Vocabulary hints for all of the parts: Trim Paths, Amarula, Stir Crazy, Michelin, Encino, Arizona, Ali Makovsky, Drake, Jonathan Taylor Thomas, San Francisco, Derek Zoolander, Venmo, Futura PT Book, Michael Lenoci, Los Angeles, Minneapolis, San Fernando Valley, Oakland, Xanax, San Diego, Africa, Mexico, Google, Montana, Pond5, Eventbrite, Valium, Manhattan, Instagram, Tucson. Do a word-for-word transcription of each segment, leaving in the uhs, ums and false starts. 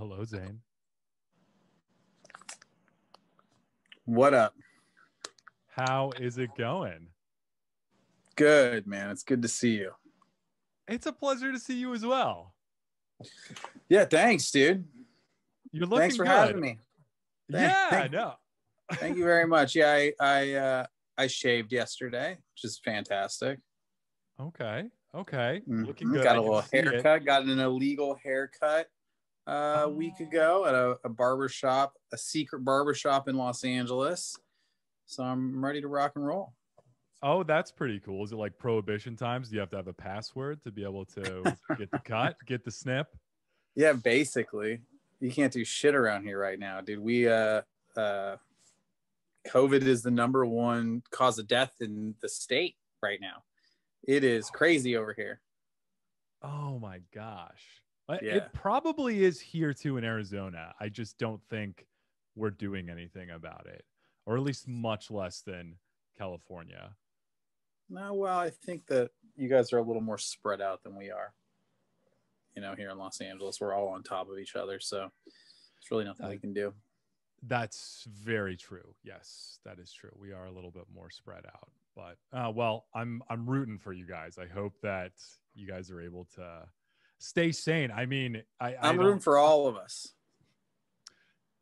Hello, Zane. What up? How is it going? Good, man. It's good to see you. It's a pleasure to see you as well. Yeah, thanks, dude. You're looking Thanks for good. having me. Thank, yeah, thank, no. Thank you very much. Yeah, I I, uh, I shaved yesterday, which is fantastic. Okay, okay. Mm-hmm. Looking good. Got a little haircut. Got an illegal haircut uh, a week ago at a, a barber shop, a secret barber shop in Los Angeles. So I'm ready to rock and roll. Oh, that's pretty cool. Is it like prohibition times? Do you have to have a password to be able to get the cut, get the snip? Yeah, basically. You can't do shit around here right now, dude. We, uh, uh, COVID is the number one cause of death in the state right now. It is crazy over here. Oh my gosh. Yeah. It probably is here too in Arizona. I just don't think we're doing anything about it, or at least much less than California. No, well, I think that you guys are a little more spread out than we are. You know, here in Los Angeles, we're all on top of each other, so it's really nothing that, we can do. That's very true. Yes, that is true. We are a little bit more spread out, but uh, well, I'm I'm rooting for you guys. I hope that you guys are able to stay sane. I mean, I, I'm I rooting for all of us.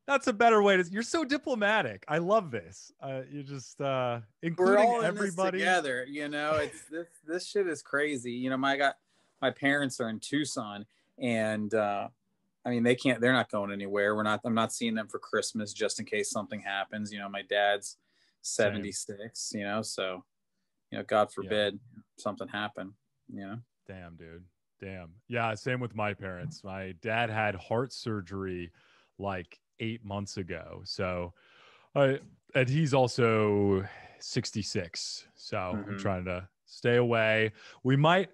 That's a better way to. You're so diplomatic. I love this. Uh, you just uh, including we're all in everybody this together. You know, it's this this shit is crazy. You know, my God. My parents are in Tucson, and uh, I mean, they can't, they're not going anywhere. We're not, I'm not seeing them for Christmas just in case something happens. You know, my dad's seventy-six, Same. you know, so, you know, God forbid yeah. something happen, you know? Damn, dude. Damn. Yeah. Same with my parents. My dad had heart surgery like eight months ago. So, uh, and he's also sixty-six. So mm-hmm. I'm trying to stay away. We might,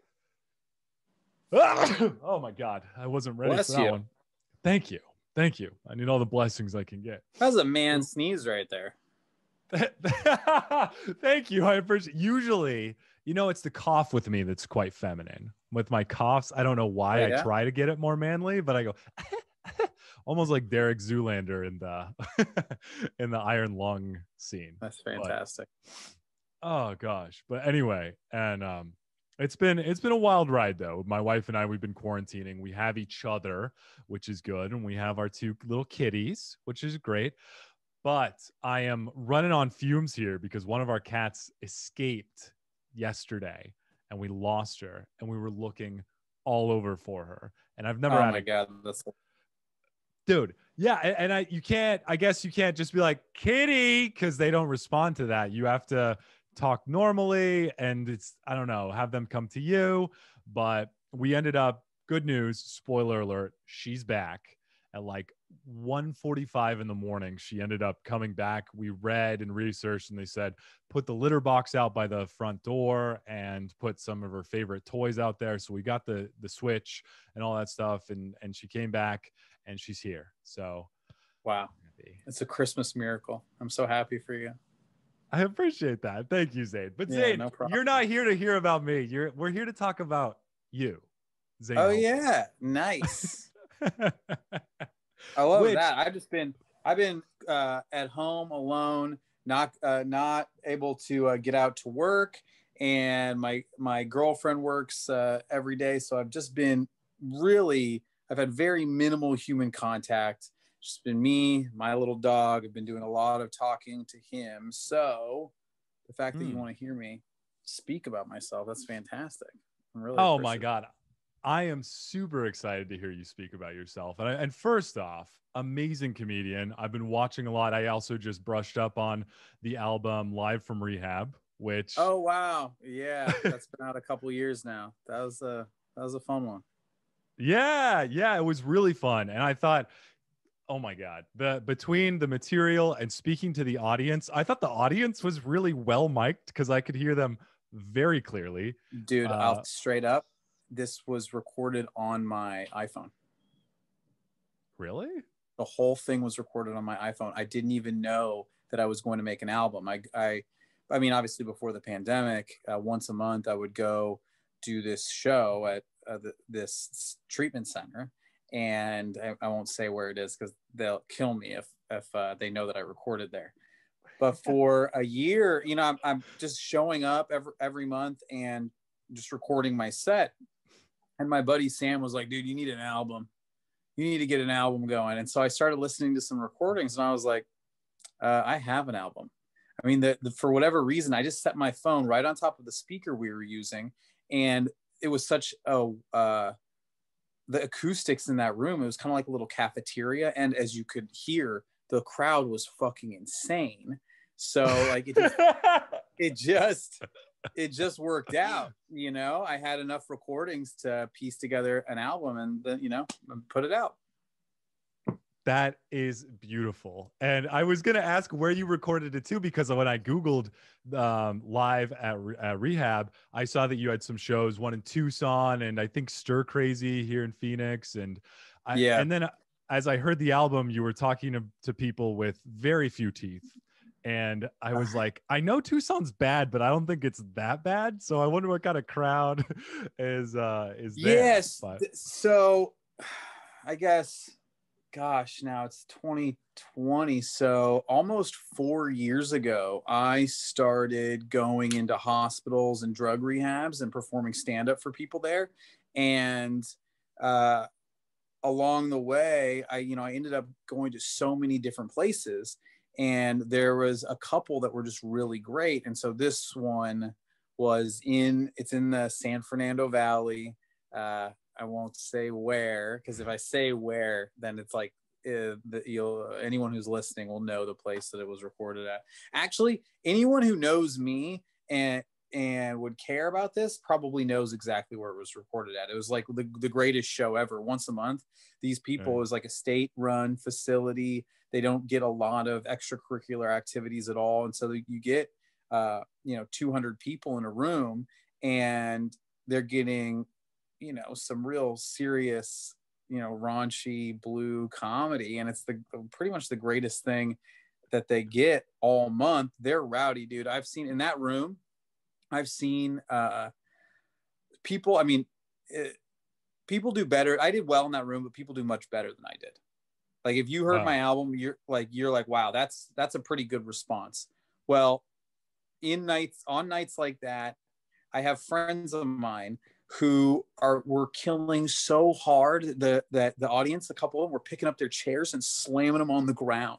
oh my God, I wasn't ready Bless for that you. one. Thank you. Thank you. I need all the blessings I can get. That was a man sneeze right there. Thank you. I appreciate Usually, you know, it's the cough with me that's quite feminine. With my coughs, I don't know why oh, yeah? I try to get it more manly, but I go almost like Derek Zoolander in the in the Iron Lung scene. That's fantastic. But, oh gosh. But anyway, and um It's been it's been a wild ride, though. My wife and I, we've been quarantining. We have each other, which is good. And we have our two little kitties, which is great. But I am running on fumes here because one of our cats escaped yesterday and we lost her and we were looking all over for her. And I've never oh had my a God, that's... Dude. Yeah. And, and I you can't I guess you can't just be like kitty because they don't respond to that. You have to talk normally, and it's I don't know, have them come to you. But we ended up, good news, spoiler alert, she's back at like one forty-five in the morning. She ended up coming back. We read and researched, and they said put the litter box out by the front door and put some of her favorite toys out there. So we got the the switch and all that stuff, and and she came back and she's here. So wow, it's a Christmas miracle. I'm so happy for you. I appreciate that. Thank you, Zane. But yeah, Zane, no you're not here to hear about me. You're we're here to talk about you, Zane. Oh Holmes. yeah, nice. I love Which, that. I've just been I've been uh, at home alone, not uh, not able to uh, get out to work, and my my girlfriend works uh, every day, so I've just been really I've had very minimal human contact. It's been me, my little dog. I've been doing a lot of talking to him. So the fact that mm. you want to hear me speak about myself, that's fantastic. I'm really oh my God. I am super excited to hear you speak about yourself. And, I, and first off, amazing comedian. I've been watching a lot. I also just brushed up on the album Live from Rehab, which. Oh, wow. Yeah. That's been out a couple years now. That was a, that was a fun one. Yeah. Yeah. It was really fun. And I thought, oh my God, the between the material and speaking to the audience, I thought the audience was really well mic'd because I could hear them very clearly. Dude, uh, I'll straight up, this was recorded on my iPhone. Really? The whole thing was recorded on my iPhone. I didn't even know that I was going to make an album. I, I, I mean, obviously before the pandemic, uh, once a month I would go do this show at uh, the, this treatment center. and I, I won't say where it is because they'll kill me if if uh, they know that I recorded there. But for a year, you know, I'm, I'm just showing up every every month and just recording my set. And my buddy Sam was like, dude, you need an album. You need to get an album going. And so I started listening to some recordings, and I was like, uh, I have an album. I mean, the, the, for whatever reason, I just set my phone right on top of the speaker we were using. And it was such a, uh, the acoustics in that room, it was kind of like a little cafeteria. And as you could hear, the crowd was fucking insane. So like, it just, it just, it just worked out. You know, I had enough recordings to piece together an album and, the, you know, put it out. That is beautiful. And I was going to ask where you recorded it too, because when I Googled um, live at, at Rehab, I saw that you had some shows, one in Tucson and I think Stir Crazy here in Phoenix. And I, yeah. And then as I heard the album, you were talking to, to people with very few teeth. And I was like, I know Tucson's bad, but I don't think it's that bad. So I wonder what kind of crowd is, uh, is there. Yes. But. So I guess... Gosh, now it's twenty twenty. So almost four years ago, I started going into hospitals and drug rehabs and performing stand-up for people there. And uh, along the way, I, you know, I ended up going to so many different places, and there was a couple that were just really great. And so this one was in, it's in the San Fernando Valley, uh, I won't say where, because if I say where, then it's like uh, the, you'll, anyone who's listening will know the place that it was recorded at. Actually, anyone who knows me and and would care about this probably knows exactly where it was recorded at. It was like the, the greatest show ever. Once a month, these people, right. It was like a state-run facility. They don't get a lot of extracurricular activities at all. And so you get, uh, you know, two hundred people in a room, and they're getting... you know, some real serious, you know, raunchy blue comedy. And it's the pretty much the greatest thing that they get all month. They're rowdy, dude. I've seen in that room, I've seen uh, people, I mean, it, people do better. I did well in that room, but people do much better than I did. Like if you heard wow. my album, you're like, you're like, wow, that's, that's a pretty good response. Well, in nights, on nights like that, I have friends of mine who are were killing so hard the that the audience, a couple of them were picking up their chairs and slamming them on the ground,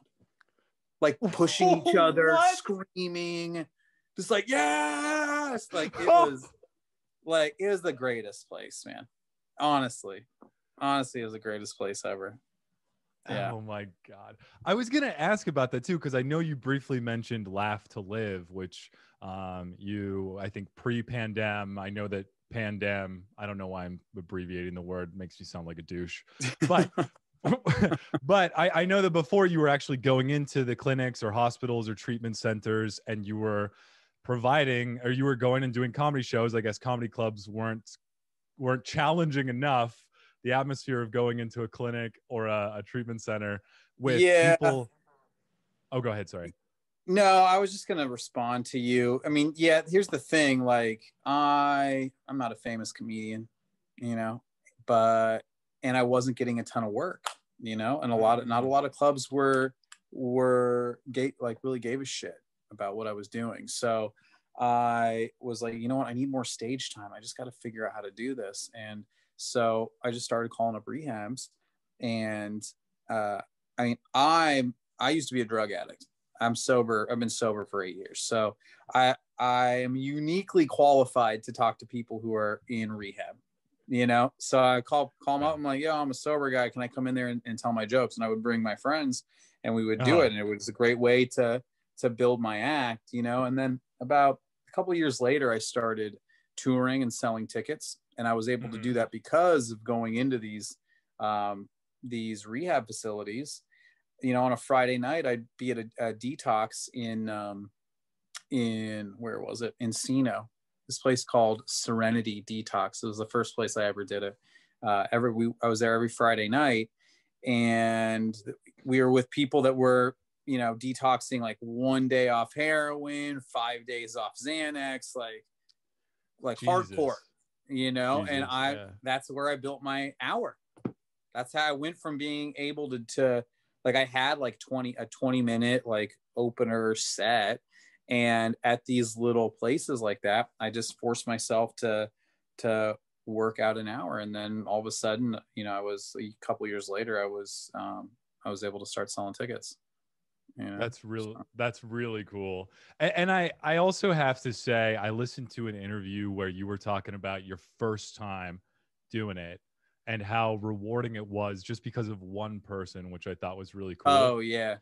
like pushing oh, each other, what? Screaming, just like yes, like it was, like it was the greatest place, man. Honestly, honestly, it was the greatest place ever. Yeah. Oh my God. I was going to ask about that too, because I know you briefly mentioned Laugh to Live, which um, you, I think pre-pandem, I know that pandem, I don't know why I'm abbreviating the word, it makes me sound like a douche, but, but I, I know that before you were actually going into the clinics or hospitals or treatment centers and you were providing, or you were going and doing comedy shows. I guess comedy clubs weren't, weren't challenging enough. The atmosphere of going into a clinic or a, a treatment center with yeah. people. Oh, go ahead. Sorry. No, I was just going to respond to you. I mean, yeah, here's the thing. Like I, I'm not a famous comedian, you know, but, and I wasn't getting a ton of work, you know, and a lot of, not a lot of clubs were, were gate, like really gave a shit about what I was doing. So I was like, you know what? I need more stage time. I just got to figure out how to do this. And so I just started calling up rehabs, and uh, I mean, I I used to be a drug addict. I'm sober. I've been sober for eight years, so I I am uniquely qualified to talk to people who are in rehab. You know, so I call call them up. I'm like, yo, I'm a sober guy. Can I come in there and, and tell my jokes? And I would bring my friends, and we would do uh-huh. it. And it was a great way to to build my act. You know, and then about a couple of years later, I started touring and selling tickets. And I was able mm-hmm. to do that because of going into these um, these rehab facilities. You know, on a Friday night, I'd be at a, a detox in um, in where was it? Encino. This place called Serenity Detox. It was the first place I ever did it. Uh, every we I was there every Friday night, and we were with people that were, you know, detoxing like one day off heroin, five days off Xanax, like like Jesus. Hardcore. You know, Jesus, and I, yeah. that's where I built my hour. That's how I went from being able to, to like, I had like twenty, a twenty minute like opener set. And at these little places like that, I just forced myself to, to work out an hour. And then all of a sudden, you know, I was a couple years later, I was, um, I was able to start selling tickets. You know, that's real. So. That's really cool. And, and I, I also have to say, I listened to an interview where you were talking about your first time doing it and how rewarding it was just because of one person, which I thought was really cool. Oh yeah.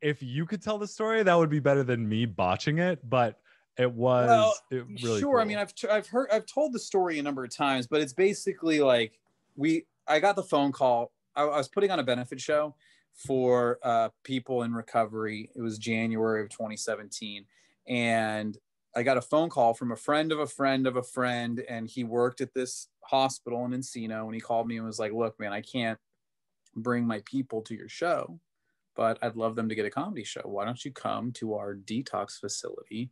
If you could tell the story, that would be better than me botching it, but it was well, it really sure. Cool. I mean, I've, I've heard, I've told the story a number of times, but it's basically like we, I got the phone call. I, I was putting on a benefit show for uh, people in recovery. It was January of twenty seventeen. And I got a phone call from a friend of a friend of a friend. And he worked at this hospital in Encino. And he called me and was like, look, man, I can't bring my people to your show, but I'd love them to get a comedy show. Why don't you come to our detox facility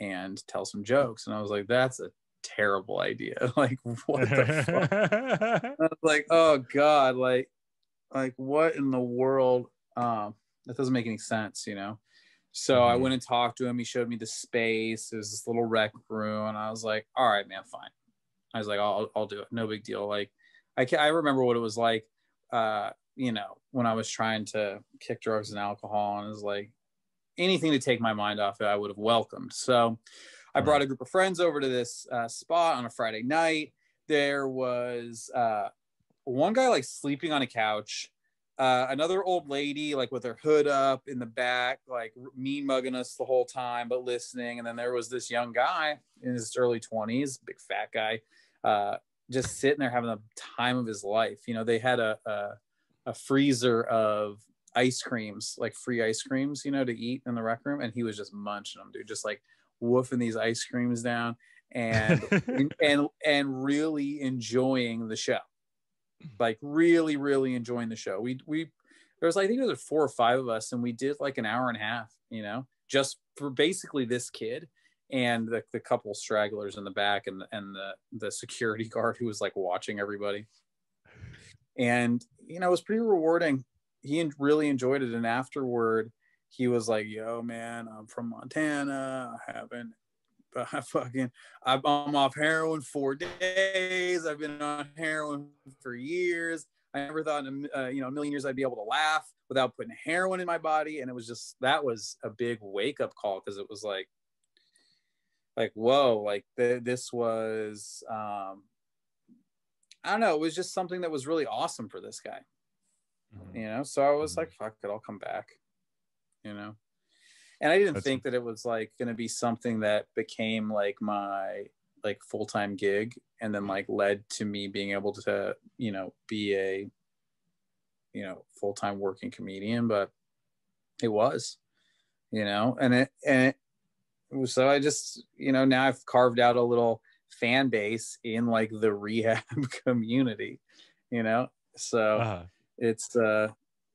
and tell some jokes? And I was like, that's a terrible idea. Like, what the fuck? I was like, oh God, like, like what in the world? Um, that doesn't make any sense, you know? So I went and talked to him. He showed me the space. There's this little rec room. And I was like, all right, man, fine. I was like, I'll, I'll do it. No big deal. Like, I can't, I remember what it was like, uh, you know, when I was trying to kick drugs and alcohol, and it was like anything to take my mind off it, I would have welcomed. So I brought a group of friends over to this uh, spot on a Friday night. There was uh, one guy like sleeping on a couch, uh, another old lady, like with her hood up in the back, like mean mugging us the whole time, but listening. And then there was this young guy in his early twenties, big fat guy, uh, just sitting there having the time of his life. You know, they had a, a, a freezer of ice creams, like free ice creams, you know, to eat in the rec room. And he was just munching them, dude, just like woofing these ice creams down and, and, and, and really enjoying the show. Like really, really enjoying the show. We, we, there was, I think there was four or five of us, and we did like an hour and a half, you know, just for basically this kid and the, the couple stragglers in the back and, and the, the security guard who was like watching everybody. And, you know, it was pretty rewarding. He really enjoyed it. And afterward, he was like, yo, man, I'm from Montana. I haven't, I fucking, I'm off heroin four days. I've been on heroin for years. I never thought in a, uh, you know, a million years I'd be able to laugh without putting heroin in my body. And it was just, that was a big wake up call, because it was like, like, whoa, like th- this was, um, I don't know. It was just something that was really awesome for this guy, mm-hmm. you know? So I was mm-hmm. like, fuck it, I'll come back, you know? And I didn't That's... think that it was like going to be something that became like my like full-time gig, and then like led to me being able to, you know, be a, you know, full-time working comedian, but it was, you know, and it, and it, so I just, you know, now I've carved out a little fan base in like the rehab community, you know, so uh-huh. it's uh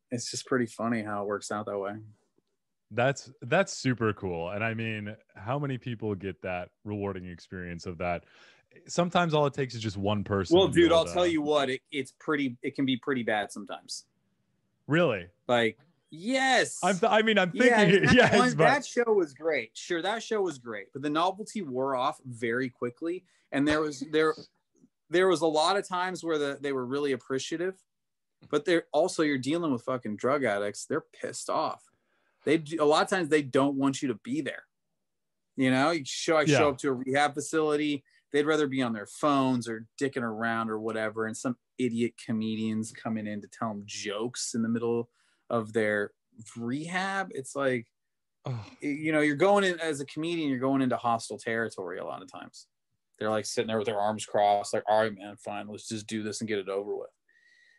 it's just pretty funny how it works out that way. That's that's super cool. And I mean, how many people get that rewarding experience of that? Sometimes all it takes is just one person. Well, dude, I'll to... tell you what, it, it's pretty it can be pretty bad sometimes. Really? Like, yes. I'm th- I mean, I'm thinking, yeah, that, yes, one, but... that show was great. Sure, that show was great, but the novelty wore off very quickly, and there was there, there was a lot of times where the, they were really appreciative, but they're also, you're dealing with fucking drug addicts. They're pissed off. They a lot of times they don't want you to be there. You know, you show I yeah. show up to a rehab facility. They'd rather be on their phones or dicking around or whatever. And some idiot comedians coming in to tell them jokes in the middle of their rehab. It's like, oh. you know, you're going in as a comedian, you're going into hostile territory a lot of times. They're like sitting there with their arms crossed, like, all right, man, fine, let's just do this and get it over with.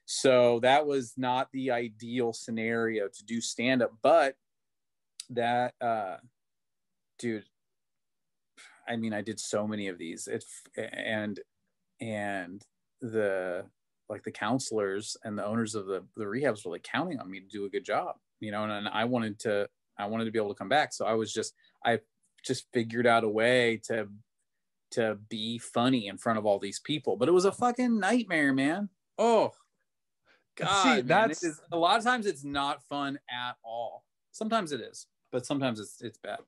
So that was not the ideal scenario to do stand up, but that, uh, dude, I mean, I did so many of these, it, and, and the, like the counselors and the owners of the, the rehabs were like counting on me to do a good job, you know, and, and I wanted to, I wanted to be able to come back. So I was just, I just figured out a way to, to be funny in front of all these people, but it was a fucking nightmare, man. Oh, God, see, that's man, is, a lot of times it's not fun at all. Sometimes it is, but sometimes it's it's bad.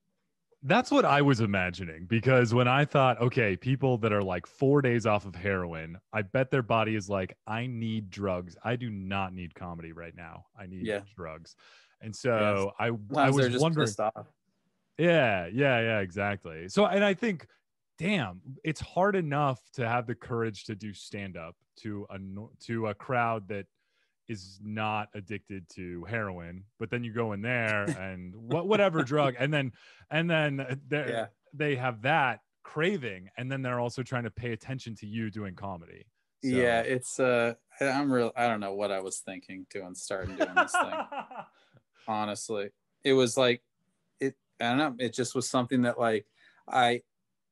That's what I was imagining, because when I thought, okay, people that are like four days off of heroin, I bet their body is like, I need drugs. I do not need comedy right now. I need yeah. drugs. And so yes. I, I was just wondering. Yeah, yeah, yeah, exactly. So, and I think, damn, it's hard enough to have the courage to do stand-up to a, to a crowd that is not addicted to heroin, but then you go in there and what whatever drug, and then and then yeah. they have that craving, and then they're also trying to pay attention to you doing comedy. So. Yeah, it's uh I'm real I don't know what I was thinking doing starting doing this thing. Honestly, it was like it I don't know, it just was something that like I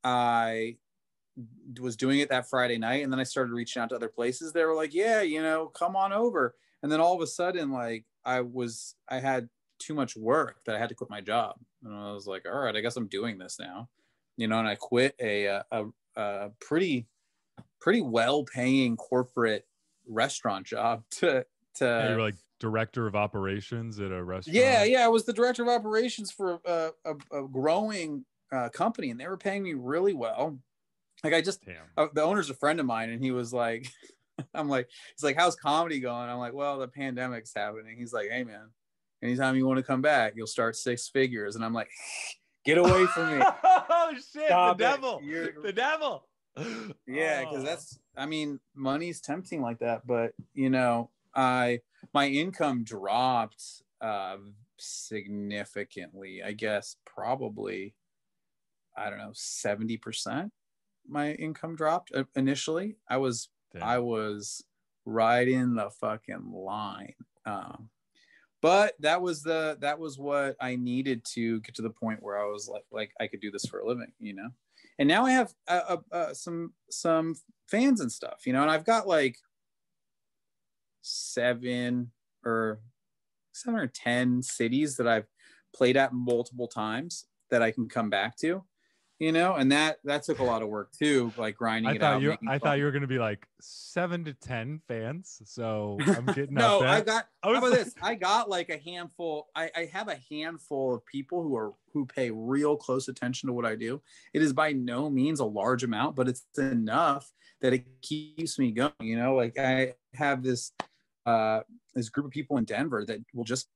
I was doing it that Friday night, and then I started reaching out to other places. They were like, yeah, you know, come on over. And then all of a sudden, like I was, I had too much work that I had to quit my job. And I was like, all right, I guess I'm doing this now, you know. And I quit a, a, a pretty, pretty well paying corporate restaurant job to, to yeah, you were like director of operations at a restaurant. Yeah. Yeah. I was the director of operations for a, a, a growing uh, company, and they were paying me really well. Like I just, uh, the owner's a friend of mine, and he was like, I'm like, he's like, how's comedy going? I'm like, well, the pandemic's happening. He's like, hey man, anytime you want to come back, you'll start six figures. And I'm like, get away from me. Oh shit, Stop the it. devil, You're... the devil. Yeah, because oh. that's, I mean, money's tempting like that. But you know, I, my income dropped uh, significantly, I guess, probably, I don't know, seventy percent. My income dropped initially. I was Damn. I was right in the fucking line, um, but that was the that was what I needed to get to the point where I was like like I could do this for a living, you know. And now I have uh, uh, some some fans and stuff, you know. And I've got like seven or seven or ten cities that I've played at multiple times that I can come back to. You know, and that that took a lot of work too, like grinding I it out. You, I fun. thought you were going to be like seven to ten fans, so I'm getting no. That. I got I how about like... this? I got like a handful. I, I have a handful of people who are who pay real close attention to what I do. It is by no means a large amount, but it's enough that it keeps me going. You know, like I have this uh, this group of people in Denver that will just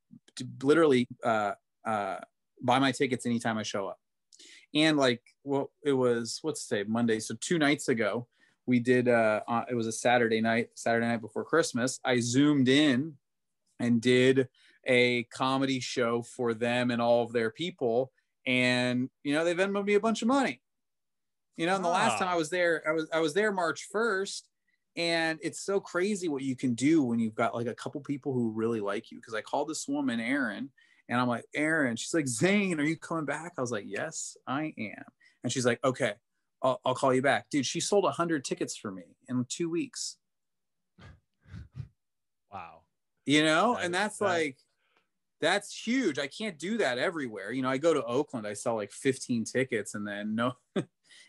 literally uh, uh, buy my tickets anytime I show up. And like, well, it was, what's today, Monday. So two nights ago, we did, uh, uh, it was a Saturday night, Saturday night before Christmas. I zoomed in and did a comedy show for them and all of their people. And, you know, they Venmo'd me a bunch of money, you know, and the ah. last time I was there, I was, I was there March first. And it's so crazy what you can do when you've got like a couple people who really like you. Cause I called this woman, Erin. And I'm like, Erin, she's like, Zane, are you coming back? I was like, yes, I am. And she's like, okay, I'll, I'll call you back. Dude, she sold one hundred tickets for me in two weeks. Wow. You know, that, and that's that. like, that's huge. I can't do that everywhere. You know, I go to Oakland, I sell like fifteen tickets, and then no,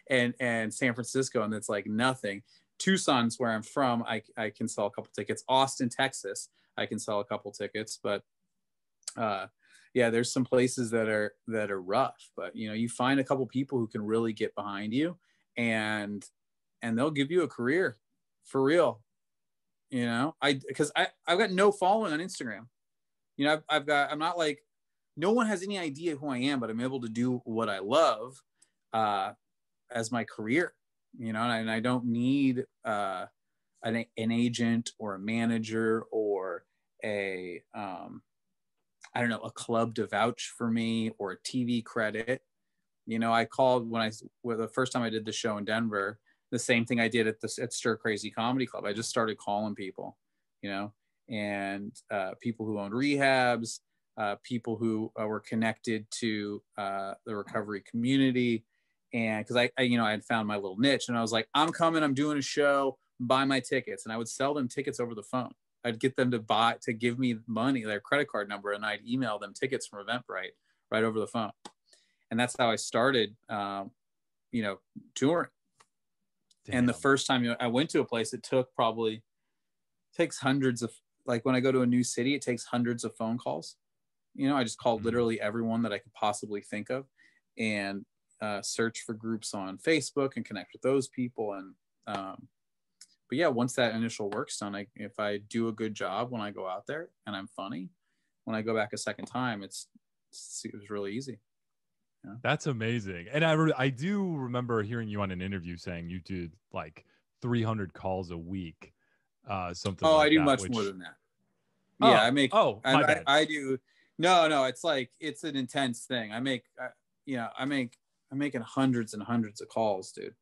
and, and San Francisco, and it's like nothing. Tucson's where I'm from. I, I can sell a couple tickets. Austin, Texas, I can sell a couple tickets, but uh, yeah, there's some places that are that are rough, but you know, you find a couple people who can really get behind you, and and they'll give you a career for real. You know, I because I I've got no following on Instagram. You know, I've, I've got I'm not like no one has any idea who I am, but I'm able to do what I love uh, as my career. You know, and I, and I don't need uh, an an agent or a manager or a um, I don't know, a club to vouch for me or a T V credit. You know, I called when I, well, the first time I did the show in Denver, the same thing I did at the at Stir Crazy Comedy Club. I just started calling people, you know, and uh, people who owned rehabs, uh, people who uh, were connected to uh, the recovery community. And because I, I, you know, I had found my little niche, and I was like, I'm coming, I'm doing a show, buy my tickets. And I would sell them tickets over the phone. I'd get them to buy, to give me money, their credit card number, and I'd email them tickets from Eventbrite right over the phone. And that's how I started, um, you know, touring. Damn. And the first time I went to a place, it took probably, it takes hundreds of, like when I go to a new city, it takes hundreds of phone calls. You know, I just called mm-hmm. literally everyone that I could possibly think of, and uh, search for groups on Facebook and connect with those people. And, um, but yeah, once that initial work's done, I, if I do a good job when I go out there and I'm funny, when I go back a second time, it's, it's it was really easy. Yeah. That's amazing. And I, re- I do remember hearing you on an interview saying you did like three hundred calls a week. Uh, something. Oh, like I do that, much which... more than that. Oh, yeah, I make, oh, I, I, I do. No, no, it's like, it's an intense thing. I make, I, you know, I make, I'm making hundreds and hundreds of calls, dude.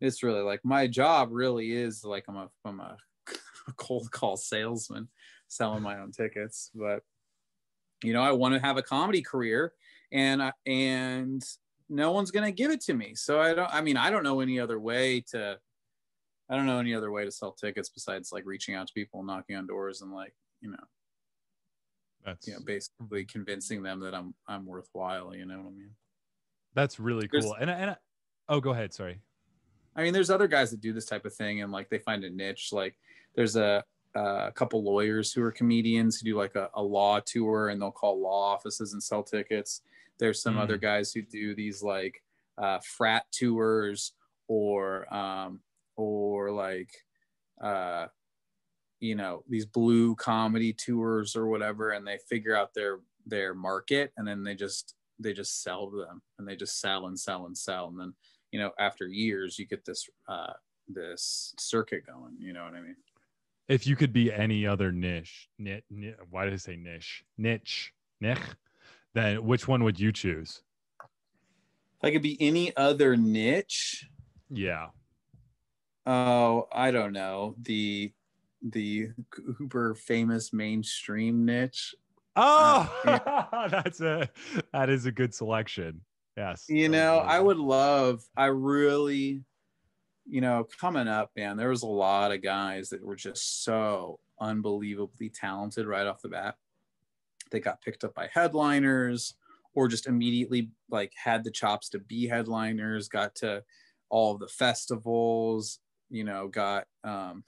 It's really like my job really is like, I'm a, I'm a cold call salesman selling my own tickets, but you know, I want to have a comedy career, and, I, and no one's going to give it to me. So I don't, I mean, I don't know any other way to, I don't know any other way to sell tickets besides like reaching out to people, knocking on doors, and like, you know, that's, you know, basically convincing them that I'm, I'm worthwhile. You know what I mean? That's really cool. There's, and I, and I, oh, go ahead. Sorry. I mean, there's other guys that do this type of thing, and like they find a niche. Like there's a, a couple lawyers who are comedians who do like a, a law tour, and they'll call law offices and sell tickets. There's some mm. other guys who do these like uh, frat tours, or um, or like uh, you know, these blue comedy tours or whatever, and they figure out their their market, and then they just they just sell to them, and they just sell and sell and sell. And then, you know, after years, you get this, uh, this circuit going, you know what I mean? If you could be any other niche, nit, nit, why did I say niche, niche, niche, then which one would you choose? If I could be any other niche. Yeah. Oh, I don't know. The, the uber famous mainstream niche. Oh, uh, yeah. that's a, that is a good selection. Yes. You know, I would love, I really, you know, coming up, man, there was a lot of guys that were just so unbelievably talented right off the bat. They got picked up by headliners, or just immediately like had the chops to be headliners, got to all of the festivals, you know, got, um,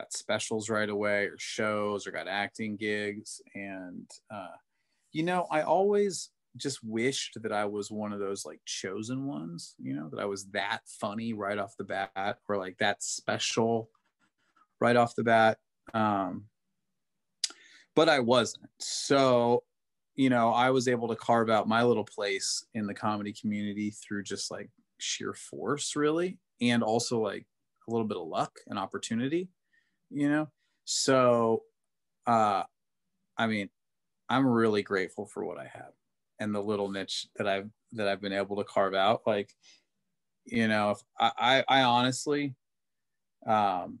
got specials right away, or shows, or got acting gigs. And, uh, you know, I always just wished that I was one of those like chosen ones, you know, that I was that funny right off the bat, or like that special right off the bat. Um, but I wasn't. So, you know, I was able to carve out my little place in the comedy community through just like sheer force, really. And also like a little bit of luck and opportunity, you know? So, uh, I mean, I'm really grateful for what I have, and the little niche that I've, that I've been able to carve out. Like, you know, if I, I, I honestly, um,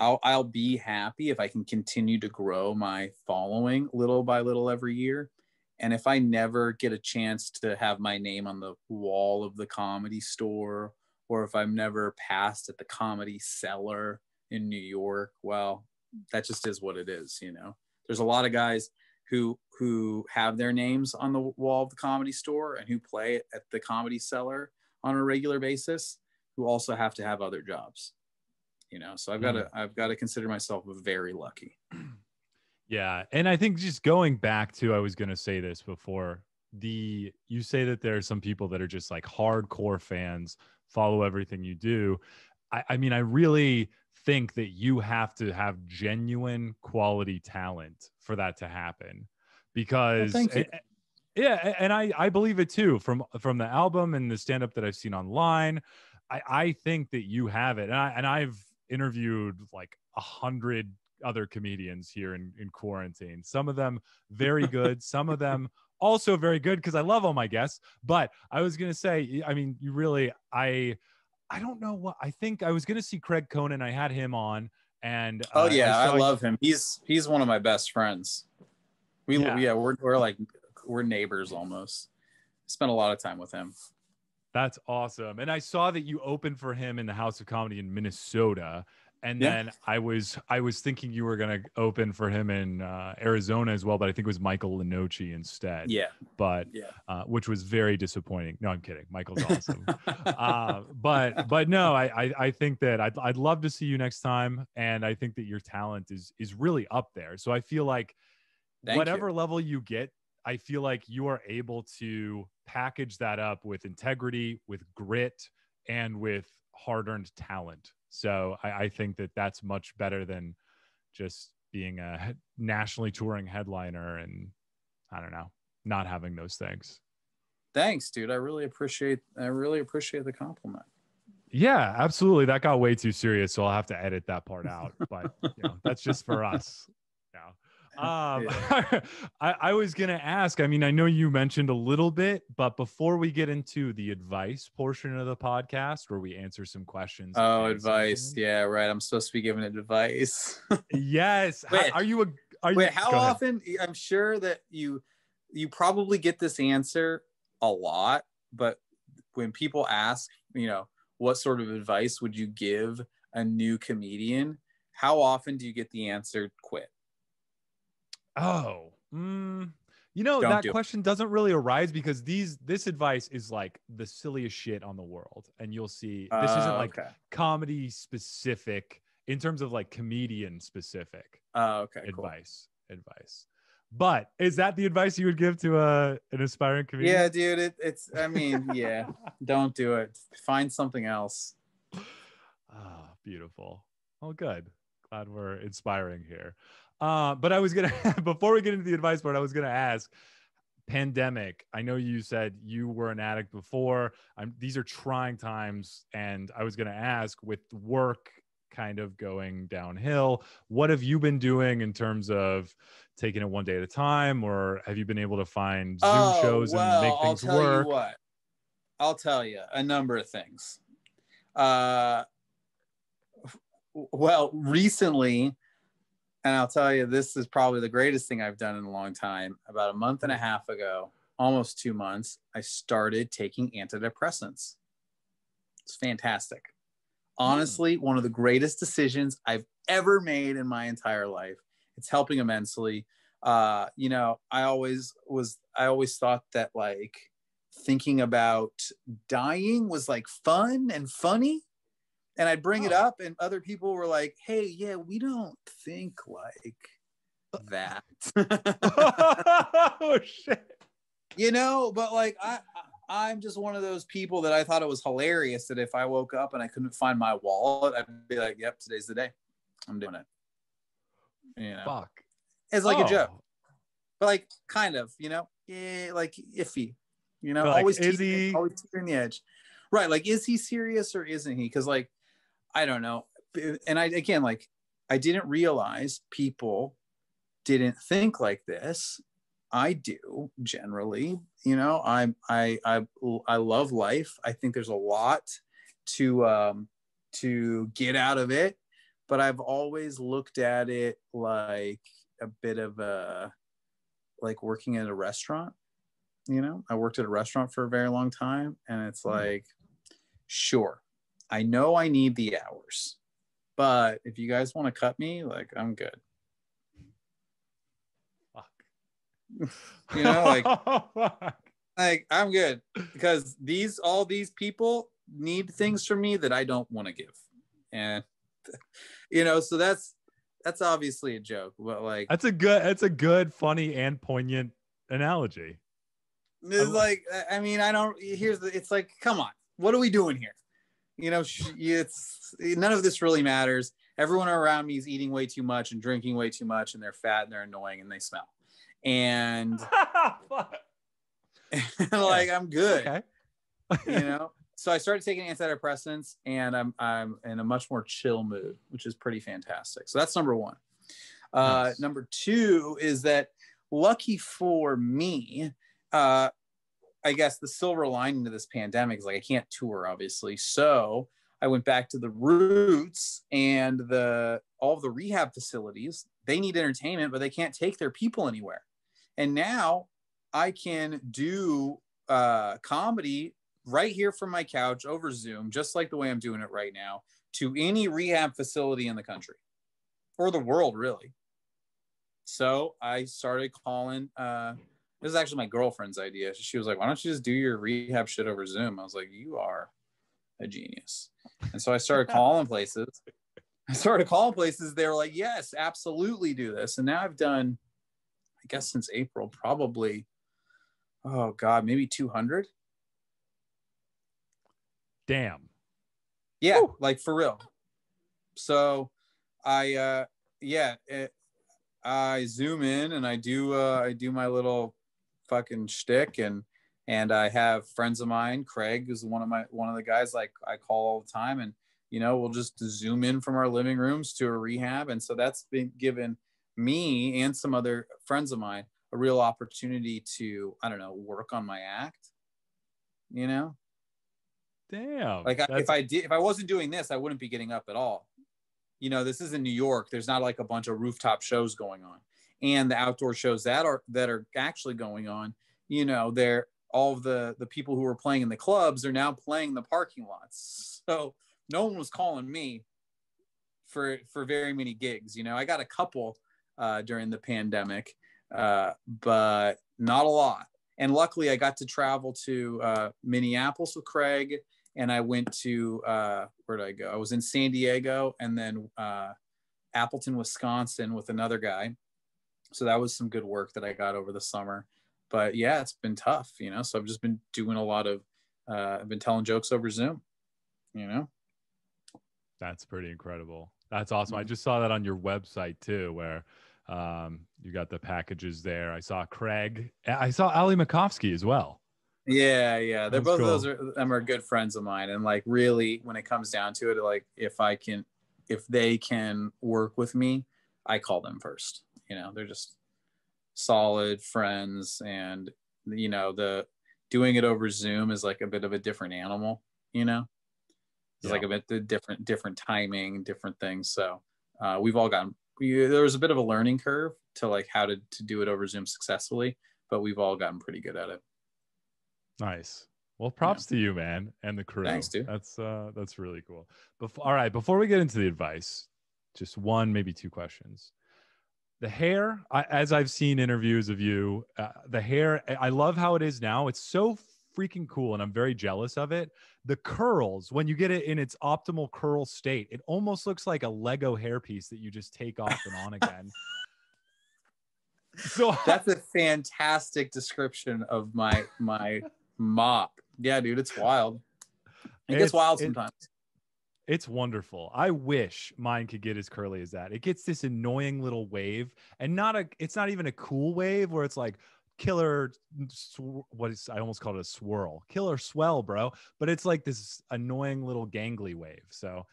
I'll, I'll be happy if I can continue to grow my following little by little every year. And if I never get a chance to have my name on the wall of the Comedy Store, or if I'm never passed at the Comedy Cellar in New York, well, that just is what it is. You know, there's a lot of guys who who have their names on the wall of the Comedy Store and who play at the Comedy Cellar on a regular basis, who also have to have other jobs, you know? So I've got to, I've got to consider myself very lucky. Yeah. And I think just going back to, I was going to say this before, the, you say that there are some people that are just like hardcore fans, follow everything you do. I, I mean, I really think that you have to have genuine quality talent for that to happen, because well, and, yeah. And I, I believe it too, from, from the album and the stand-up that I've seen online. I, I think that you have it. And I, and I've interviewed like a hundred other comedians here in, in quarantine, some of them very good, some of them also very good, because I love all my guests. But I was going to say, I mean, you really, I, I don't know what I think I was going to see Craig Conan. I had him on, and uh, oh yeah, I, I love him. He's he's one of my best friends. We yeah. yeah, we're we're like we're neighbors almost. Spent a lot of time with him. That's awesome. And I saw that you opened for him in the House of Comedy in Minnesota, And yeah. then I was I was thinking you were going to open for him in uh, Arizona as well, but I think it was Michael Lenoci instead. Yeah. But yeah. Uh, which was very disappointing. No, I'm kidding. Michael's awesome. uh, but but no, I, I I think that I'd I'd love to see you next time, and I think that your talent is is really up there. So I feel like Thank whatever you. level you get, I feel like you are able to package that up with integrity, with grit, and with hard-earned talent. So I, I think that that's much better than just being a nationally touring headliner and, I don't know, not having those things. Thanks, dude. I really appreciate, I really appreciate the compliment. Yeah, absolutely. That got way too serious, so I'll have to edit that part out, but you know, that's just for us now. Um, yeah. I, I was going to ask, I mean, I know you mentioned a little bit, but before we get into the advice portion of the podcast where we answer some questions. Oh, advice. Something. Yeah. Right. I'm supposed to be giving advice. Yes. Wait, how, are you, a, are wait, you, how often ahead. I'm sure that you, you probably get this answer a lot, but when people ask, you know, what sort of advice would you give a new comedian? How often do you get the answer quit? Oh, mm, you know, Don't that do question it. doesn't really arise because these this advice is like the silliest shit on the world. And you'll see this uh, isn't like okay. comedy specific in terms of like comedian specific uh, okay, advice. Cool. Advice. But is that the advice you would give to uh, an aspiring comedian? Yeah, dude, it, it's I mean, yeah, don't do it. Find something else. Ah, beautiful. Oh, good. Glad we're inspiring here. Uh, but I was going to, before we get into the advice part, I was going to ask, pandemic. I know you said you were an addict before. I'm, these are trying times. And I was going to ask, with work kind of going downhill, what have you been doing in terms of taking it one day at a time? Or have you been able to find Zoom oh, shows well, and make things work? I'll tell work? you what. I'll tell you a number of things. Uh, well, recently... And I'll tell you, this is probably the greatest thing I've done in a long time. About a month and a half ago, almost two months, I started taking antidepressants. It's fantastic. Honestly, mm. one of the greatest decisions I've ever made in my entire life. It's helping immensely. Uh, you know, I always was, I always thought that like thinking about dying was like fun and funny. And I'd bring it up and other people were like, hey, yeah, we don't think like that. Oh, shit. You know, but like, I, I'm just one of those people that I thought it was hilarious that if I woke up and I couldn't find my wallet, I'd be like, yep, today's the day. I'm doing it. You know? Fuck. It's like oh. a joke. But like, kind of, you know, yeah, like iffy. You know, like, always teetering, always teetering the edge. Right. Like, is he serious or isn't he? Because like, I don't know. And I, again, like, I didn't realize people didn't think like this. I do generally, you know, I, I, I, I love life. I think there's a lot to, um, to get out of it, but I've always looked at it like a bit of a, like working at a restaurant, you know, I worked at a restaurant for a very long time and it's like, mm. sure. I know I need the hours, but if you guys want to cut me, like, I'm good. Fuck. You know, like, oh, like I'm good because these, all these people need things from me that I don't want to give. And, you know, so that's, that's obviously a joke, but like, that's a good, that's a good, funny and poignant analogy. It's like, I mean, I don't, here's the, it's like, come on, what are we doing here? You know, it's none of this really matters. Everyone around me is eating way too much and drinking way too much, and they're fat and they're annoying and they smell. And like, I'm good. Okay. You know, so I started taking antidepressants, and I'm I'm in a much more chill mood, which is pretty fantastic. So that's number one. Uh, nice. Number two is that, lucky for me, uh, I guess the silver lining to this pandemic is like I can't tour, obviously. So I went back to the roots, and the all of the rehab facilities, they need entertainment, but they can't take their people anywhere. And now I can do uh, comedy right here from my couch over Zoom, just like the way I'm doing it right now, to any rehab facility in the country or the world, really. So I started calling. Uh, this is actually my girlfriend's idea. She was like, why don't you just do your rehab shit over Zoom? I was like, you are a genius. And so I started calling places. I started calling places. They were like, yes, absolutely do this. And now I've done, I guess since April, probably, oh God, maybe two hundred. Damn. Yeah. Woo. Like for real. So I, uh, yeah, it, I zoom in and I do, uh, I do my little fucking shtick, and, and I have friends of mine, Craig, who's one of my, one of the guys like I call all the time, and, you know, we'll just zoom in from our living rooms to a rehab. And so that's been given me and some other friends of mine a real opportunity to, I don't know, work on my act, you know? Damn. Like I, if I did, if I wasn't doing this, I wouldn't be getting up at all. You know, this is in New York. There's not like a bunch of rooftop shows going on, and the outdoor shows that are, that are actually going on, you know, they're all of the, the people who were playing in the clubs are now playing the parking lots. So no one was calling me for, for very many gigs. You know, I got a couple uh, during the pandemic, uh, but not a lot. And luckily I got to travel to uh, Minneapolis with Craig. And I went to, uh, where did I go? I was in San Diego, and then uh, Appleton, Wisconsin with another guy. So that was some good work that I got over the summer. But yeah, it's been tough, you know? So I've just been doing a lot of, uh, I've been telling jokes over Zoom, you know? That's pretty incredible. That's awesome. Mm-hmm. I just saw that on your website too, where um, you got the packages there. I saw Craig. I saw Ali Makovsky as well. Yeah, yeah. They're That's both cool. Those are, them are good friends of mine. And like, really, when it comes down to it, like if I can, if they can work with me, I call them first, you know. They're just solid friends. And, you know, the doing it over Zoom is like a bit of a different animal, you know, it's yeah. like a bit the different, different timing, different things. So uh, we've all gotten, we, there was a bit of a learning curve to like how to, to do it over Zoom successfully, but we've all gotten pretty good at it. Nice. Well, props yeah. to you, man, and the crew. Thanks, dude. That's uh, that's really cool. Before, all right, before we get into the advice, just one, maybe two questions. The hair, I, as I've seen interviews of you, uh, the hair, I love how it is now. It's so freaking cool, and I'm very jealous of it. The curls, when you get it in its optimal curl state, it almost looks like a Lego hairpiece that you just take off and on again. So that's a fantastic description of my my. Mop. Yeah, dude, it's wild. It gets it's, wild sometimes. It, it's wonderful. I wish mine could get as curly as that. It gets this annoying little wave, and not a, it's not even a cool wave where it's like killer, what is, I almost called it a swirl, killer swell, bro. But it's like this annoying little gangly wave. So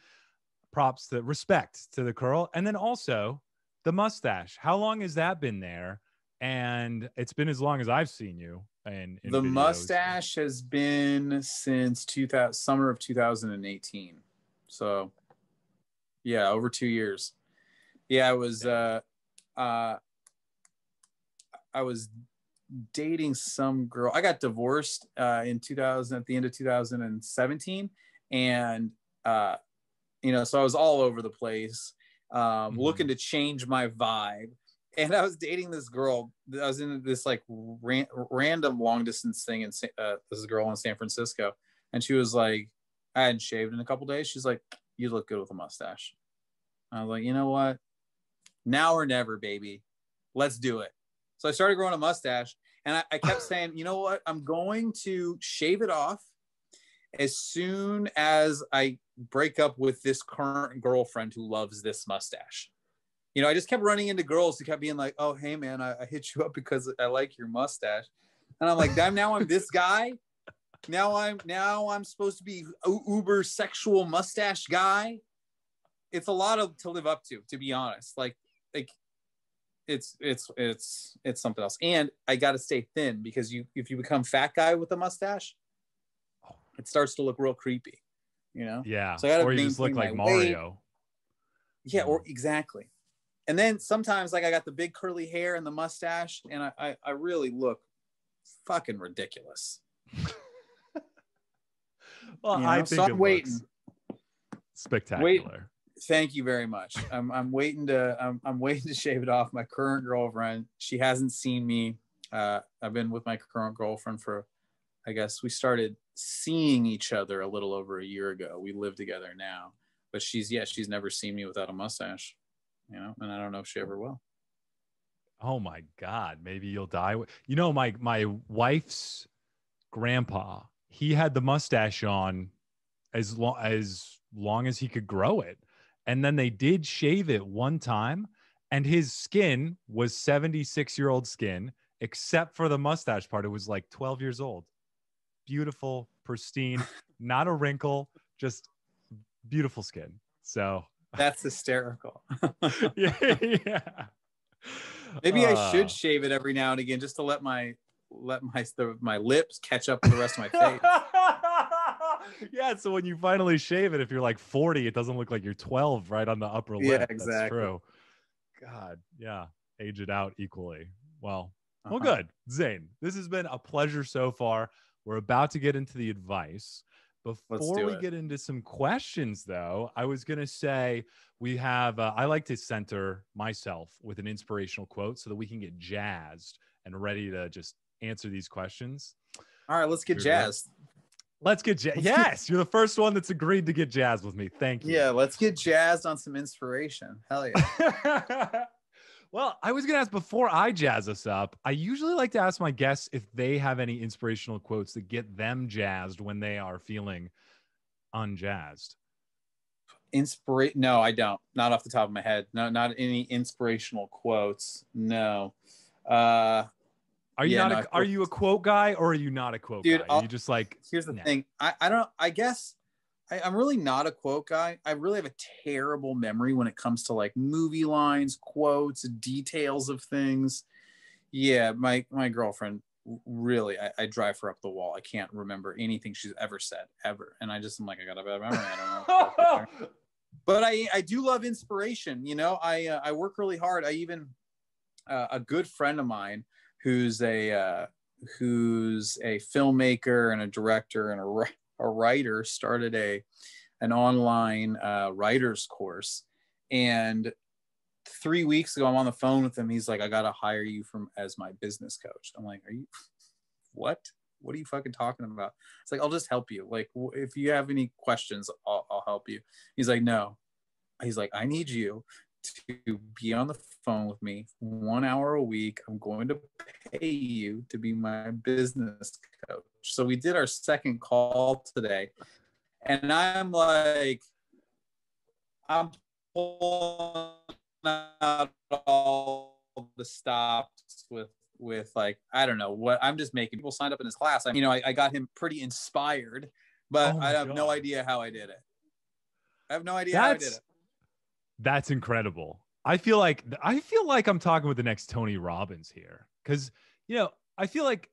props to, respect to the curl. And then also the mustache. How long has that been there? And it's been as long as I've seen you. In, in the videos. Mustache has been since two thousand, summer of two thousand eighteen. So yeah, over two years. Yeah, I was, uh, uh, I was dating some girl. I got divorced uh, in two thousand, at the end of two thousand seventeen. And, uh, you know, so I was all over the place, um, mm-hmm. looking to change my vibe. And I was dating this girl. I was in this like ran random long distance thing, and uh, this girl in San Francisco. And she was like, I hadn't shaved in a couple days. She's like, you look good with a mustache. I was like, you know what? Now or never, baby. Let's do it. So I started growing a mustache, and I, I kept saying, you know what? I'm going to shave it off as soon as I break up with this current girlfriend who loves this mustache. You know, I just kept running into girls who kept being like, oh, hey, man, I, I hit you up because I like your mustache. And I'm like, damn, now I'm this guy. Now I'm now I'm supposed to be uber sexual mustache guy. It's a lot of, to live up to, to be honest. Like, like it's it's it's it's something else. And I got to stay thin, because you if you become fat guy with a mustache, it starts to look real creepy, you know? Yeah. So I gotta or you just look like Mario. Weight. Yeah, or exactly. And then sometimes, like, I got the big curly hair and the mustache, and I, I, I really look fucking ridiculous. Well, you know? I think so I'm waiting. Looks, spectacular. Wait, thank you very much. I'm, I'm waiting to, I'm, I'm waiting to shave it off. My current girlfriend, she hasn't seen me. Uh, I've been with my current girlfriend for, I guess we started seeing each other a little over a year ago. We live together now, but she's, yeah, she's never seen me without a mustache, you know, and I don't know if she ever will. Oh my God. Maybe you'll die. You know, my, my wife's grandpa, he had the mustache on as long as long as he could grow it. And then they did shave it one time, and his skin was seventy-six year old skin, except for the mustache part. It was like twelve years old. Beautiful, pristine, not a wrinkle, just beautiful skin. So that's hysterical. yeah, yeah. Maybe uh, I should shave it every now and again just to let my let my the, my lips catch up with the rest of my face. Yeah, so when you finally shave it, if you're like forty, it doesn't look like you're twelve right on the upper lip. Yeah, exactly. That's true. God, yeah, age it out equally. Well, uh-huh. Well, good, Zane. This has been a pleasure so far. We're about to get into the advice. Before we get into some questions, though, I was going to say we have, uh, I like to center myself with an inspirational quote so that we can get jazzed and ready to just answer these questions. All right, let's get Here jazzed. Let's get jazzed. Yes, you're the first one that's agreed to get jazzed with me. Thank you. Yeah, let's get jazzed on some inspiration. Hell yeah. Well, I was going to ask before I jazz us up, I usually like to ask my guests if they have any inspirational quotes that get them jazzed when they are feeling unjazzed. Inspira- No, I don't. Not off the top of my head. No, not any inspirational quotes. No. Uh, are you yeah, not? A, no, are you a quote guy or are you not a quote dude, guy? Are you just like, here's the nah. thing. I, I don't, I guess. I, I'm really not a quote guy. I really have a terrible memory when it comes to like movie lines, quotes, details of things. Yeah, my my girlfriend, really, I, I drive her up the wall. I can't remember anything she's ever said, ever. And I just am like, I got a bad memory. I don't know. But I, I do love inspiration. You know, I, uh, I work really hard. I even, uh, a good friend of mine who's a, uh, who's a filmmaker and a director and a writer, a writer started a an online uh, writer's course, and three weeks ago I'm on the phone with him. He's like, I gotta hire you from as my business coach. I'm like, are you what what are you fucking talking about? It's like, I'll just help you, like if you have any questions I'll, I'll help you. He's like, no, he's like, I need you to be on the phone with me one hour a week. I'm going to pay you to be my business coach. So we did our second call today, and I'm like, I'm pulling out all the stops with, with like, I don't know what I'm just making people signed up in his class. I, you know, I, I got him pretty inspired, but oh I have God. no idea how I did it. I have no idea That's... how I did it. That's incredible. I feel like I feel like I'm talking with the next Tony Robbins here, because, you know, I feel like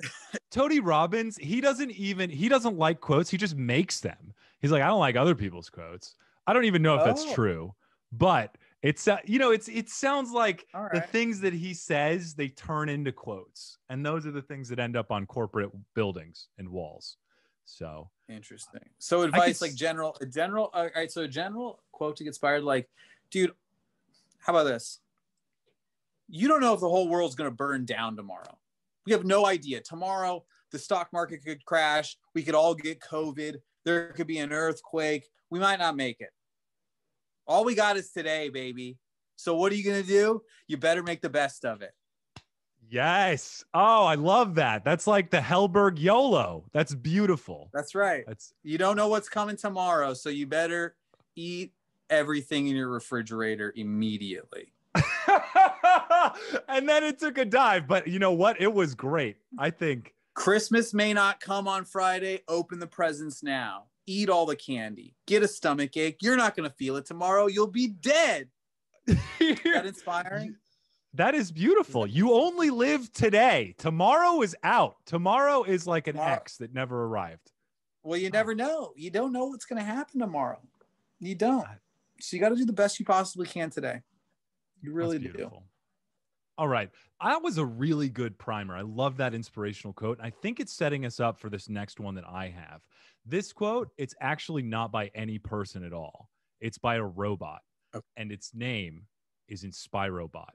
Tony Robbins, he doesn't even he doesn't like quotes. He just makes them. He's like, I don't like other people's quotes. I don't even know if oh. that's true. But it's, uh, you know, it's it sounds like right. the things that he says, they turn into quotes. And those are the things that end up on corporate buildings and walls. So interesting. So advice, like general general. All right. So a general quote to get inspired, like, dude, how about this? You don't know if the whole world's going to burn down tomorrow. We have no idea. Tomorrow, the stock market could crash. We could all get COVID. There could be an earthquake. We might not make it. All we got is today, baby. So what are you going to do? You better make the best of it. Yes. Oh, I love that. That's like the Helberg YOLO. That's beautiful. That's right. That's you don't know what's coming tomorrow, so you better eat everything in your refrigerator immediately. And then it took a dive, but you know what? It was great. I think Christmas may not come on Friday. Open the presents now. Eat all the candy. Get a stomach ache. You're not going to feel it tomorrow. You'll be dead. Is that inspiring? That is beautiful. You only live today. Tomorrow is out. Tomorrow is like an tomorrow. X that never arrived. Well, you never know. You don't know what's going to happen tomorrow. You don't. So you got to do the best you possibly can today. You really do. All right. That was a really good primer. I love that inspirational quote. I think it's setting us up for this next one that I have. This quote, it's actually not by any person at all. It's by a robot, okay. And its name is Inspirobot.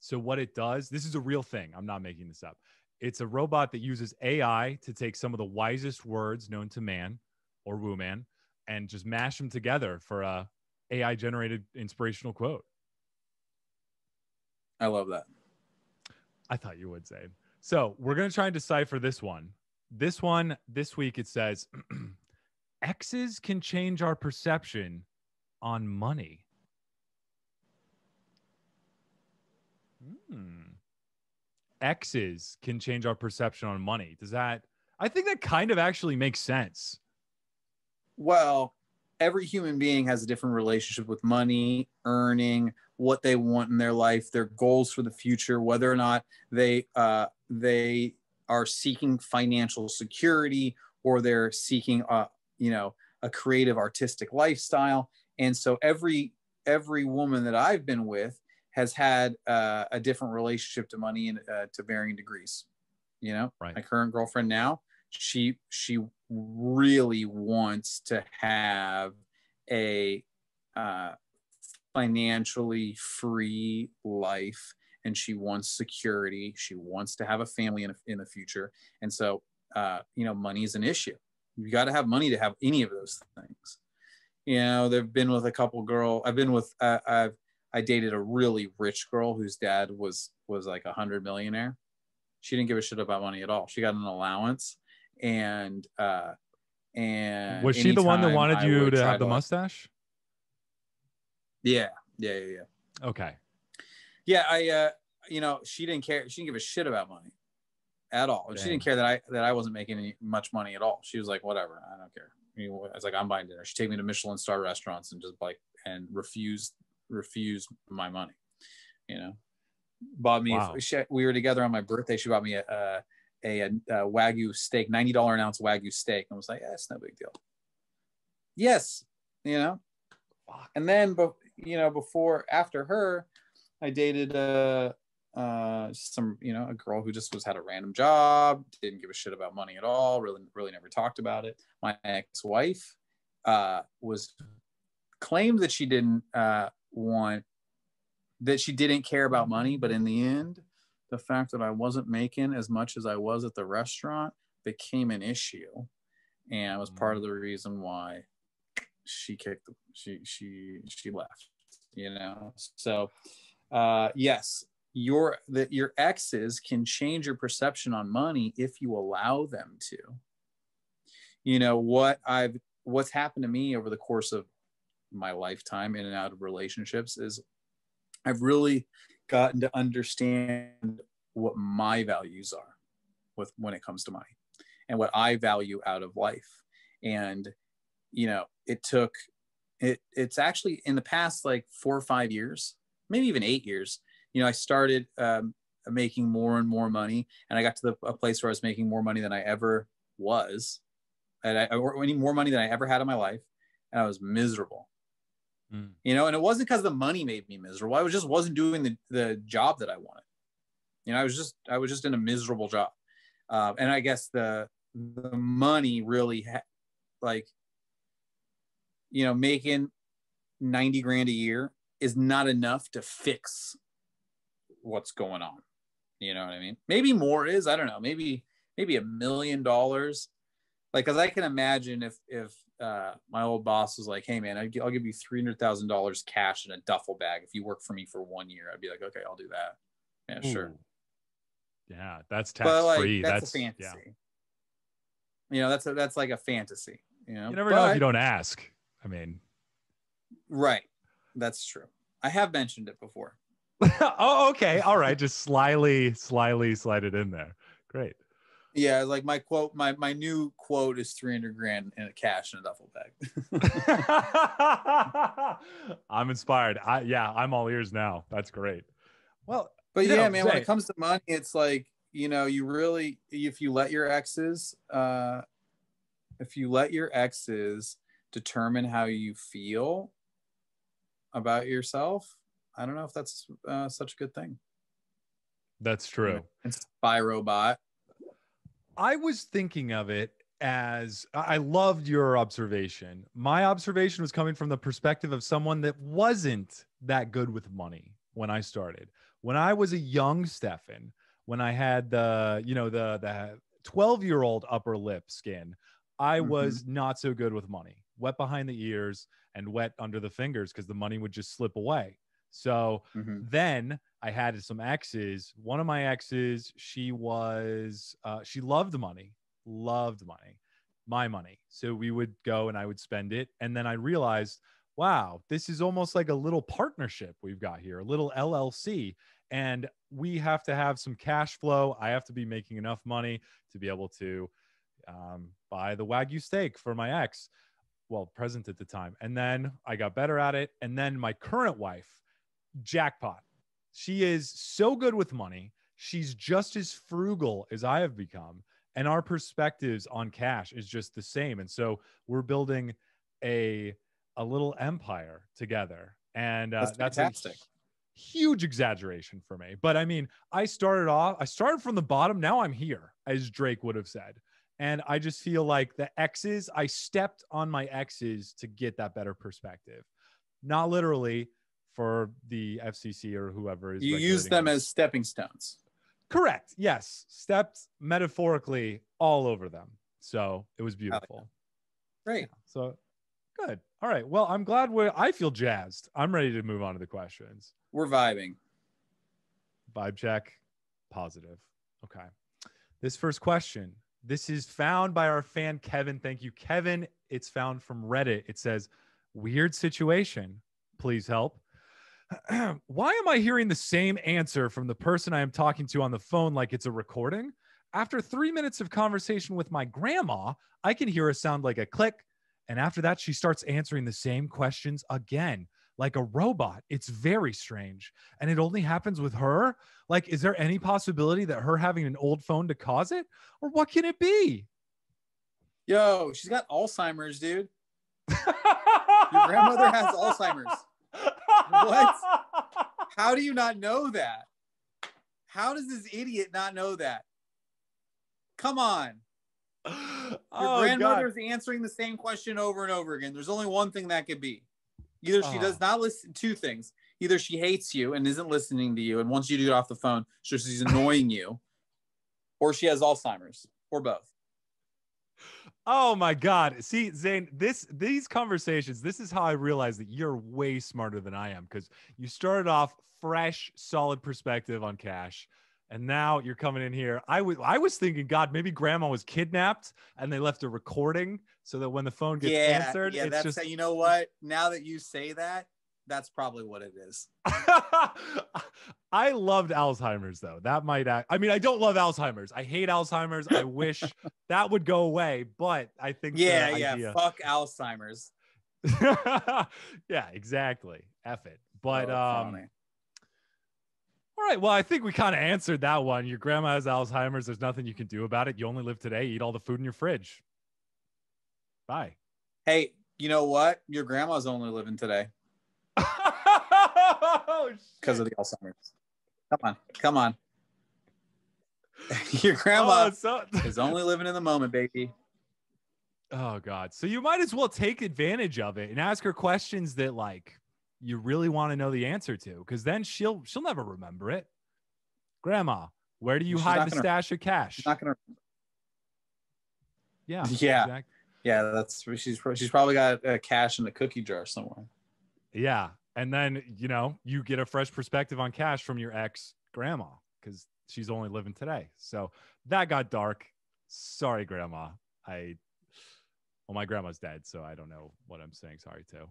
So what it does, this is a real thing. I'm not making this up. It's a robot that uses A I to take some of the wisest words known to man or woman and just mash them together for a A I-generated inspirational quote. I love that. I thought you would, Zane. So we're going to try and decipher this one. This one, this week, it says, exes can change our perception on money. Hmm. Exes can change our perception on money. Does that, I think that kind of actually makes sense. Well, every human being has a different relationship with money, earning, what they want in their life, their goals for the future, whether or not they uh, they are seeking financial security or they're seeking a, you know, a creative artistic lifestyle. And so every every woman that I've been with has had uh, a different relationship to money and uh, to varying degrees. You know, right. My current girlfriend now, she she really wants to have a uh, financially free life, and she wants security. She wants to have a family in, a, in the future. And so, uh, you know, money is an issue. You got to have money to have any of those things. You know, they've been with a couple girl. I've been with, uh, I've, I dated a really rich girl whose dad was, was like a hundred millionaire. She didn't give a shit about money at all. She got an allowance. And, uh, and was she the one that wanted you to have the mustache? Yeah. Yeah. Yeah. yeah. Okay. Yeah. I, uh, you know, she didn't care. She didn't give a shit about money at all. Damn. She didn't care that I, that I wasn't making any much money at all. She was like, whatever, I don't care. I was like, I'm buying dinner. She take me to Michelin star restaurants and just like, and refused, refused my money, you know, bought me, wow. she, we were together on my birthday. She bought me a, uh, A, a, a Wagyu steak, ninety dollars an ounce Wagyu steak. And I was like, that's eh, no big deal. Yes. You know, and then, but you know, before, after her, I dated, uh, uh, some, you know, a girl who just was had a random job, didn't give a shit about money at all. Really, really never talked about it. My ex-wife, uh, was claimed that she didn't, uh, want, that she didn't care about money, but in the end, the fact that I wasn't making as much as I was at the restaurant became an issue, and it was part of the reason why she kicked the, she she she left. You know, so uh, yes, your that your exes can change your perception on money if you allow them to. You know what I've what's happened to me over the course of my lifetime in and out of relationships is I've really gotten to understand what my values are with when it comes to money and what I value out of life. And, you know, it took, it, it's actually in the past, like four or five years, maybe even eight years, you know, I started um, making more and more money, and I got to the, a place where I was making more money than I ever was. And I, or any more money than I ever had in my life. And I was miserable. You know, and it wasn't because the money made me miserable. I was just wasn't doing the, the job that I wanted. You know, I was just I was just in a miserable job. Uh, and I guess the, the money really ha- like, you know, making ninety grand a year is not enough to fix what's going on. You know what I mean? Maybe more is, I don't know, maybe maybe a million dollars. Like, because I can imagine if if uh, my old boss was like, hey, man, I'll give you three hundred thousand dollars cash in a duffel bag if you work for me for one year, I'd be like, okay, I'll do that. Yeah, ooh. Sure. Yeah, that's tax-free. Like, that's, that's a fantasy. Yeah. You know, that's a, that's like a fantasy. You know, you never but, know if you don't ask. I mean. Right. That's true. I have mentioned it before. Oh, okay. All right. Just slyly, slyly slide it in there. Great. Yeah, like my quote, my my new quote is three hundred grand in a cash in a duffel bag. I'm inspired. I, yeah, I'm all ears now. That's great. Well, but yeah, know, man, when it comes to money, it's like, you know, you really, if you let your exes, uh, if you let your exes determine how you feel about yourself, I don't know if that's uh, such a good thing. That's true. It's by robot. I was thinking of it as I loved your observation. My observation was coming from the perspective of someone that wasn't that good with money when I started. When I was a young Stefan, when I had the, you know, the the twelve year old upper lip skin, I mm-hmm. was not so good with money, wet behind the ears and wet under the fingers because the money would just slip away. So mm-hmm. then I had some exes. One of my exes, she was, uh, she loved money, loved money, my money. So we would go and I would spend it. And then I realized, wow, this is almost like a little partnership we've got here, a little L L C. And we have to have some cash flow. I have to be making enough money to be able to um, buy the Wagyu steak for my ex, well, present at the time. And then I got better at it. And then my current wife, jackpot. She is so good with money. She's just as frugal as I have become. And our perspectives on cash is just the same. And so we're building a, a little empire together. And uh, that's, that's fantastic. A huge exaggeration for me. But I mean, I started off, I started from the bottom. Now I'm here, as Drake would have said. And I just feel like the exes, I stepped on my exes to get that better perspective. Not literally, for the F C C or whoever is. You use them us. as stepping stones. Correct. Yes. Stepped metaphorically all over them. So it was beautiful. Great. Yeah. So good. All right. Well, I'm glad we're, I feel jazzed. I'm ready to move on to the questions. We're vibing. Vibe check. Positive. Okay. This first question, this is found by our fan, Kevin. Thank you, Kevin. It's found from Reddit. It says, weird situation. Please help. Why am I hearing the same answer from the person I am talking to on the phone like it's a recording? After three minutes of conversation with my grandma, I can hear a sound like a click. And after that, she starts answering the same questions again, like a robot. It's very strange. And it only happens with her. Like, is there any possibility that her having an old phone to cause it? Or what can it be? Yo, she's got Alzheimer's, dude. Your grandmother has Alzheimer's. What? How do you not know that? How does this idiot not know that? Come on. Your oh, grandmother is answering the same question over and over again. There's only one thing that could be. Either she oh. does not listen, two things. Either she hates you and isn't listening to you and wants you to get off the phone, so she's annoying you, or she has Alzheimer's, or both. Oh my God. See, Zane, this, these conversations, this is how I realize that you're way smarter than I am, because you started off fresh, solid perspective on cash. And now you're coming in here. I was, I was thinking, God, maybe grandma was kidnapped and they left a recording so that when the phone gets yeah, answered, yeah, it's that's just, how, you know what? Now that you say that, that's probably what it is. I loved Alzheimer's though. That might, act, I mean, I don't love Alzheimer's. I hate Alzheimer's. I wish that would go away, but I think. Yeah. Yeah. Idea... Fuck Alzheimer's. Yeah, exactly. F it. But, oh, um, funny. All right. Well, I think we kind of answered that one. Your grandma has Alzheimer's. There's nothing you can do about it. You only live today. Eat all the food in your fridge. Bye. Hey, you know what? Your grandma's only living today. Because oh, of the Alzheimer's. Come on, come on. Your grandma oh, so is only living in the moment, baby. Oh God. So you might as well take advantage of it and ask her questions that like you really want to know the answer to, because then she'll she'll never remember it. Grandma, where do you She's hide the gonna, stash of cash? She's not gonna remember. Yeah. Yeah. Exactly. Yeah. That's she's she's probably got uh, cash in a cookie jar somewhere. Yeah. And then, you know, you get a fresh perspective on cash from your ex grandma because she's only living today. So that got dark. Sorry, grandma. I, well, my grandma's dead, so I don't know what I'm saying. Sorry, too.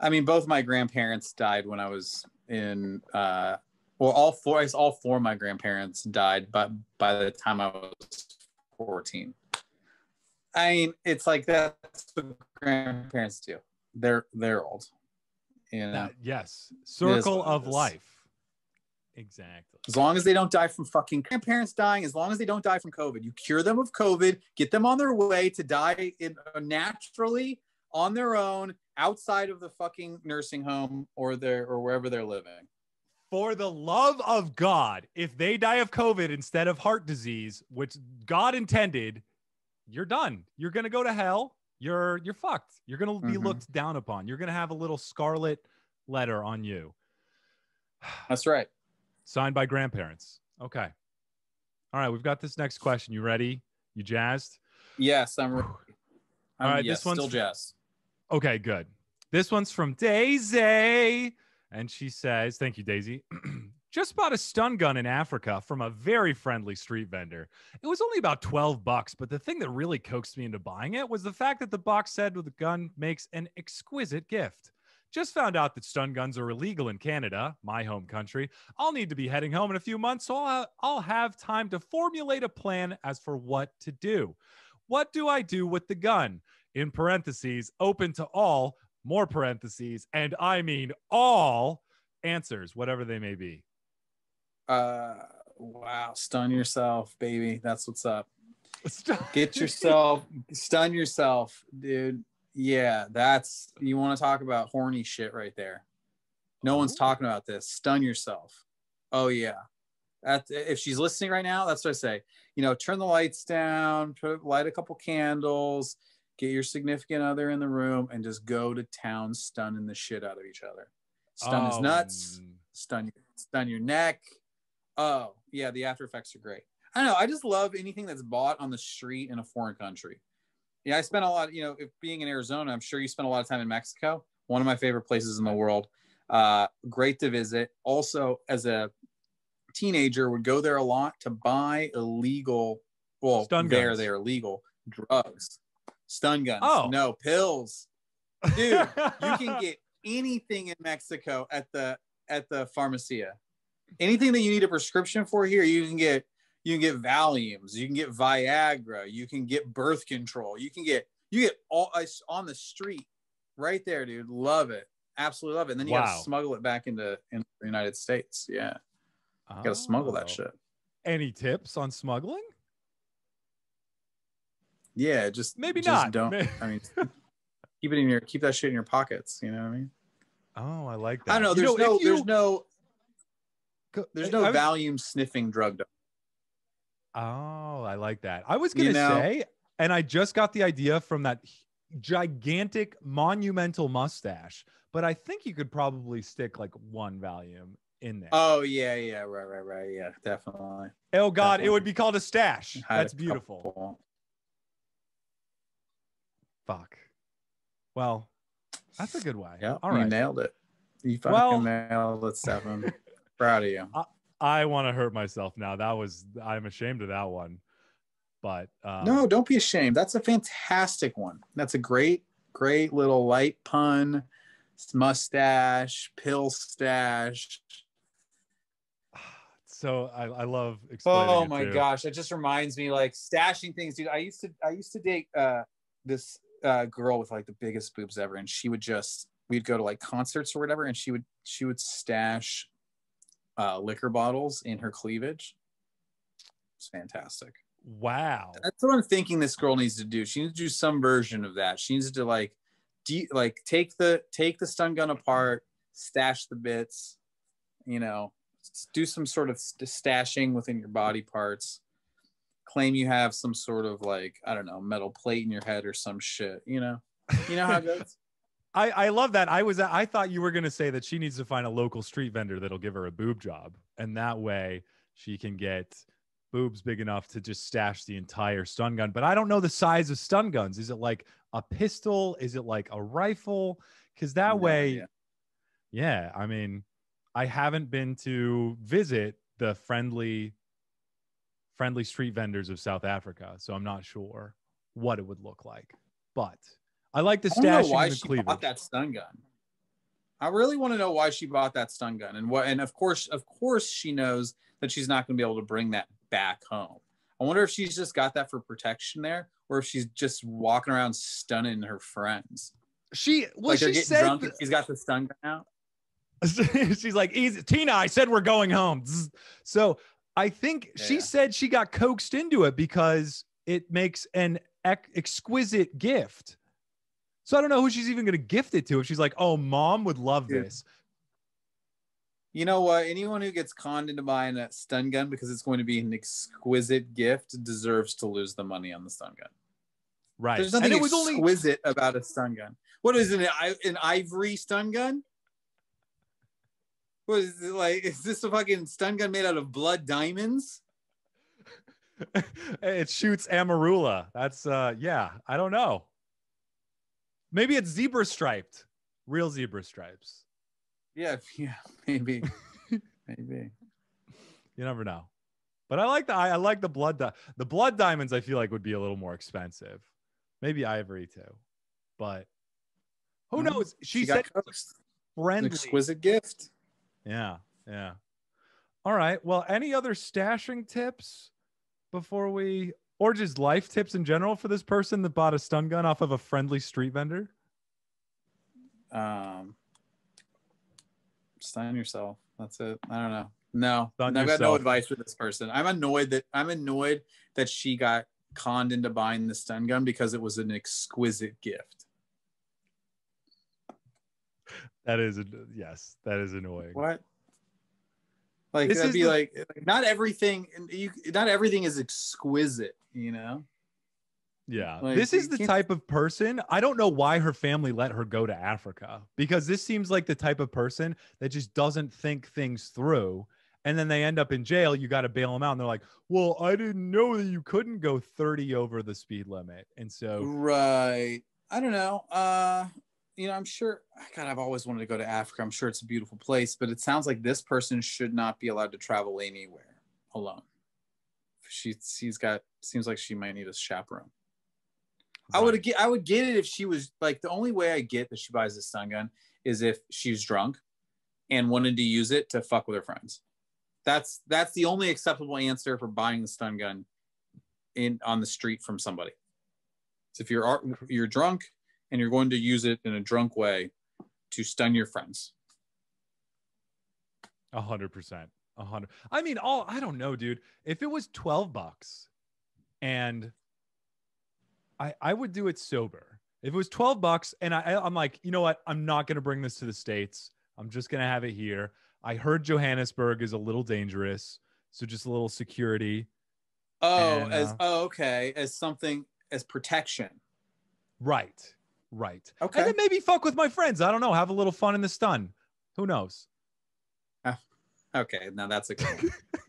I mean, both my grandparents died when I was in, uh, well, all four, I guess all four of my grandparents died, but by the time I was fourteen. I mean, it's like that's what grandparents do. They're, they're old. You know? That, yes. Circle of life. Exactly. As long as they don't die from fucking grandparents dying, as long as they don't die from COVID, you cure them of COVID, get them on their way to die in, uh, naturally on their own outside of the fucking nursing home or their, or wherever they're living. For the love of God, if they die of COVID instead of heart disease, which God intended, you're done. You're going to go to hell. You're, you're fucked. You're going to be mm-hmm. looked down upon. You're going to have a little scarlet letter on you. That's right. Signed by grandparents. Okay. All right. We've got this next question. You ready? You jazzed? Yes. I'm ready. All right. Yes, this one's still jazzed. Okay, good. This one's from Daisy. And she says, thank you, Daisy. Just bought a stun gun in Africa from a very friendly street vendor. It was only about twelve bucks, but the thing that really coaxed me into buying it was the fact that the box said the gun makes an exquisite gift. Just found out that stun guns are illegal in Canada, my home country. I'll need to be heading home in a few months, so I'll, I'll have time to formulate a plan as for what to do. What do I do with the gun? In parentheses, open to all, more parentheses, and I mean all answers, whatever they may be. Uh, wow. Stun yourself, baby. That's what's up. Get yourself, stun yourself, dude. Yeah, that's, you want to talk about horny shit right there. No oh. one's talking about this. Stun yourself. Oh yeah. That, if she's listening right now, that's what I say. You know, turn the lights down, put, light a couple candles, get your significant other in the room, and just go to town stunning the shit out of each other. Stun his oh. nuts, stun your, stun your neck. Oh yeah, the after effects are great. I don't know, I just love anything that's bought on the street in a foreign country. Yeah, I spent a lot of, you know, if being in Arizona, I'm sure you spent a lot of time in Mexico, one of my favorite places in the world. Uh, great to visit. Also, as a teenager, would go there a lot to buy illegal, well, stun there guns. They're illegal drugs. Stun guns. Oh. No, pills. Dude, you can get anything in Mexico at the at the pharmacia. Anything that you need a prescription for here, you can get. You can get Valiums, you can get Viagra, you can get birth control, you can get, you get all ice on the street right there, dude. Love it. Absolutely love it. And then you wow. got to smuggle it back into, into the United States. Yeah. Oh. Got to smuggle that shit. Any tips on smuggling? Yeah, just maybe just not. Don't, I mean, keep it in your, keep that shit in your pockets. You know what I mean? Oh, I like that. I don't know. There's you know, no, you, there's no, there's no I, Valium sniffing drug dog. Oh, I like that. I was going to you know, say, and I just got the idea from that gigantic monumental mustache, but I think you could probably stick like one Valium in there. Oh yeah. Yeah. Right, right, right. Yeah, definitely. Oh God. Definitely. It would be called a stash. That's beautiful. Couple. Fuck. Well, that's a good way. Yeah. All right. You nailed it. You fucking well, nailed it, Stephen. Proud of you. I I want to hurt myself now. That was, I'm ashamed of that one, but. Um, no, don't be ashamed. That's a fantastic one. That's a great, great little light pun, mustache, pill stash. So I, I love explaining Oh my it gosh. It just reminds me like stashing things, dude. I used to, I used to date uh, this uh, girl with like the biggest boobs ever. And she would just, we'd go to like concerts or whatever. And she would, she would stash Uh, liquor bottles in her cleavage. It's fantastic. Wow, that's what I'm thinking this girl needs to do. She needs to do some version of that. She needs to like de like take the take the stun gun apart, stash the bits, you know, do some sort of st stashing within your body parts. Claim you have some sort of like, I don't know, metal plate in your head or some shit, you know you know how it goes. I, I love that. I was I thought you were going to say that she needs to find a local street vendor that'll give her a boob job. And that way she can get boobs big enough to just stash the entire stun gun. But I don't know the size of stun guns. Is it like a pistol? Is it like a rifle? Because that no, way, yeah. yeah, I mean, I haven't been to visit the friendly, friendly street vendors of South Africa. So I'm not sure what it would look like. But I like the stash in the cleavage. Bought that stun gun. I really want to know why she bought that stun gun, and what. And of course, of course, she knows that she's not going to be able to bring that back home. I wonder if she's just got that for protection there, or if she's just walking around stunning her friends. She well, like she said drunk and she's got the stun gun out. She's like, easy, Tina. I said we're going home. So I think yeah. she said she got coaxed into it because it makes an ex exquisite gift. So I don't know who she's even going to gift it to if she's like, oh, mom would love this. You know what? Anyone who gets conned into buying a stun gun because it's going to be an exquisite gift deserves to lose the money on the stun gun. Right. There's nothing and it exquisite was only... about a stun gun. What is it? An ivory stun gun? What is it like? Is this a fucking stun gun made out of blood diamonds? It shoots amarula. That's uh, yeah. I don't know. Maybe it's zebra striped. Real zebra stripes. Yeah. Yeah. Maybe. Maybe. You never know. But I like the I like the blood di- the blood diamonds. I feel like would be a little more expensive. Maybe ivory too. But who knows? She, she said got friendly. An exquisite gift. Yeah, yeah. All right. Well, any other stashing tips before we, or just life tips in general for this person that bought a stun gun off of a friendly street vendor? Um, stun yourself. That's it. I don't know. No, stun I've yourself. Got no advice for this person. I'm annoyed that I'm annoyed that she got conned into buying the stun gun because it was an exquisite gift. That is, yes, that is annoying. What? Like, this that'd be the, like, not everything, you, not everything is exquisite, you know? Yeah. Like, this is the type of person, I don't know why her family let her go to Africa, because this seems like the type of person that just doesn't think things through. And then they end up in jail. You got to bail them out. And they're like, well, I didn't know that you couldn't go thirty over the speed limit. And so. Right. I don't know. Uh. You know, I'm sure, God, I've always wanted to go to Africa. I'm sure it's a beautiful place, but it sounds like this person should not be allowed to travel anywhere alone. She, she's got, seems like she might need a chaperone. Right. I would get, I would get it if she was like, the only way I get that she buys a stun gun is if she's drunk and wanted to use it to fuck with her friends. That's, that's the only acceptable answer for buying the stun gun in on the street from somebody. So if you're, you're drunk, and you're going to use it in a drunk way to stun your friends. A hundred percent. A hundred. I mean, all, I don't know, dude, if it was twelve bucks and I, I would do it sober. If it was twelve bucks and I, I'm like, you know what? I'm not going to bring this to the States. I'm just going to have it here. I heard Johannesburg is a little dangerous. So just a little security. Oh, and, as, uh, oh, okay. As something, as protection. Right. Right. Okay. And then maybe fuck with my friends. I don't know. Have a little fun in the stun. Who knows? Uh, okay. Now that's a good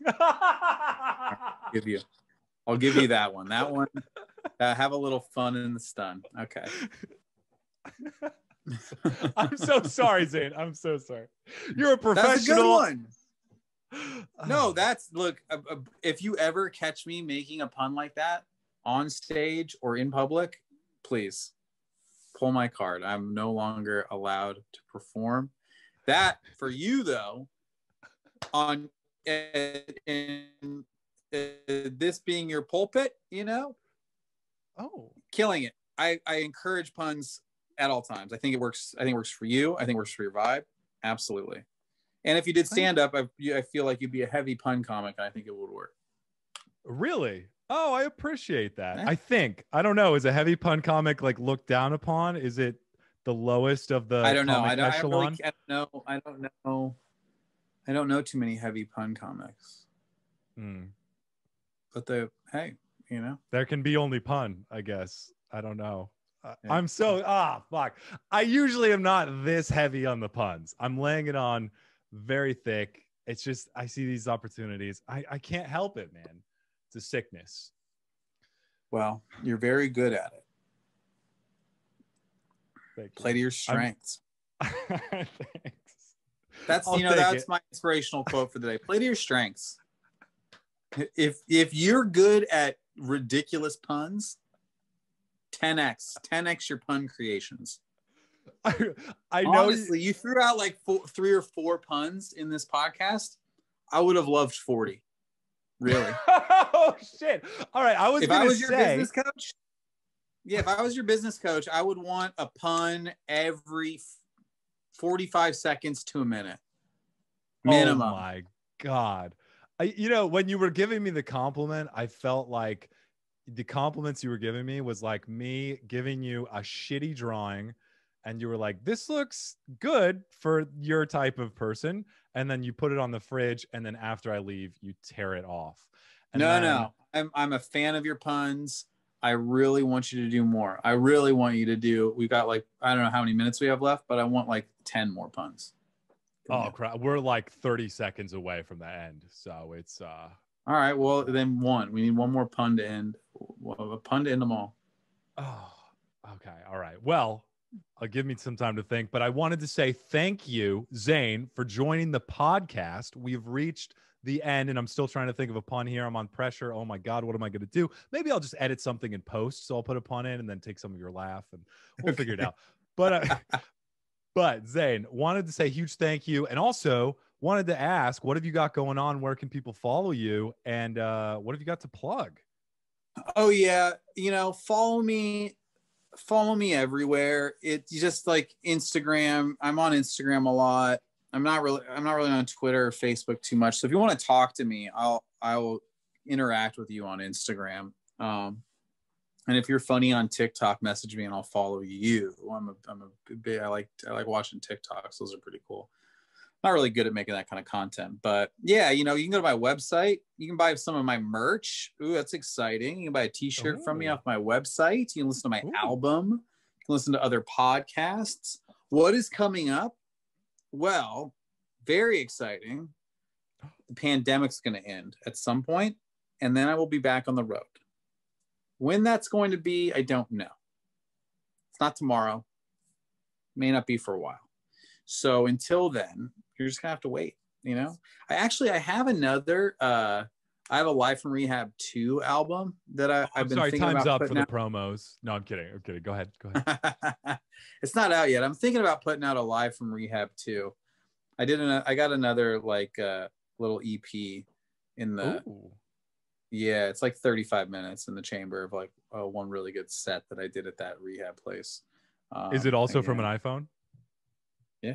one. I'll give you. I'll give you that one. That one. Uh, have a little fun in the stun. Okay. I'm so sorry, Zane. I'm so sorry. You're a professional. That's a good one. No, that's look. Uh, uh, if you ever catch me making a pun like that on stage or in public, please. Pull my card. I'm no longer allowed to perform. That for you though, on in, in this being your pulpit, you know, oh, killing it. I, I encourage puns at all times. I think it works. I think it works for you. I think it works for your vibe. Absolutely. And if you did stand up, I, I feel like you'd be a heavy pun comic. And I think it would work. Really? Oh, I appreciate that. I think, I don't know. Is a heavy pun comic like looked down upon? Is it the lowest of the I don't know. I don't, I, really, I don't know. I don't know. I don't know too many heavy pun comics. Mm. But the, hey, you know, there can be only pun, I guess. I don't know. Uh, yeah. I'm so, ah, fuck. I usually am not this heavy on the puns. I'm laying it on very thick. It's just, I see these opportunities. I, I can't help it, man. The sickness. Well, you're very good at it. Thank Play you. To your strengths. Thanks. That's I'll you know that's it. My inspirational quote for the day. Play to your strengths. If if you're good at ridiculous puns, ten x your pun creations. I, I honestly, know you threw out like four, three or four puns in this podcast. I would have loved forty. Really? Oh shit! All right, I was. If I was your say... business coach, yeah, if I was your business coach, I would want a pun every forty-five seconds to a minute, minimum. Oh my god! I, you know, when you were giving me the compliment, I felt like the compliments you were giving me was like me giving you a shitty drawing, and you were like, "This looks good for your type of person." And then you put it on the fridge, and then after I leave, you tear it off. And no, then... no, I'm I'm a fan of your puns. I really want you to do more. I really want you to do, we've got like, I don't know how many minutes we have left, but I want like ten more puns. Oh, crap. We're like thirty seconds away from the end. So it's, uh, all right. Well, then one, we need one more pun to end, a pun to end them all. Oh, okay. All right. Well, I'll give me some time to think, but I wanted to say thank you, Zane, for joining the podcast. We've reached the end, and I'm still trying to think of a pun here. I'm on pressure. Oh my God, what am I going to do? Maybe I'll just edit something in post. So I'll put a pun in and then take some of your laugh and we'll okay. figure it out. But, uh, but Zane, wanted to say huge thank you. And also wanted to ask, what have you got going on? Where can people follow you? And uh, what have you got to plug? Oh yeah. You know, follow me. Follow me everywhere. It's just like Instagram. I'm on Instagram a lot. I'm not really, I'm not really on Twitter or Facebook too much. So if you want to talk to me, I'll, I will interact with you on Instagram. Um, and if you're funny on TikTok, message me and I'll follow you. I'm a, I'm a big, I like, I like watching TikToks. Those are pretty cool. Not really good at making that kind of content, but yeah, you know, you can go to my website. You can buy some of my merch. Ooh, that's exciting. You can buy a t-shirt Ooh. from me off my website. You can listen to my Ooh. album. You can listen to other podcasts. What is coming up? Well, very exciting. The pandemic's going to end at some point, and then I will be back on the road. When that's going to be, I don't know. It's not tomorrow. May not be for a while. So until then, you're just gonna have to wait, you know? I actually, I have another, uh, I have a Live from Rehab two album that I, oh, I've been sorry, thinking about. Sorry, time's up for out. the promos. No, I'm kidding, I'm kidding. Go ahead, go ahead. It's not out yet. I'm thinking about putting out a Live from Rehab two. I did, an, I got another like uh, little E P in the, Ooh. yeah, it's like thirty-five minutes in the chamber of like uh, one really good set that I did at that rehab place. Um, Is it also from an iPhone? Yeah.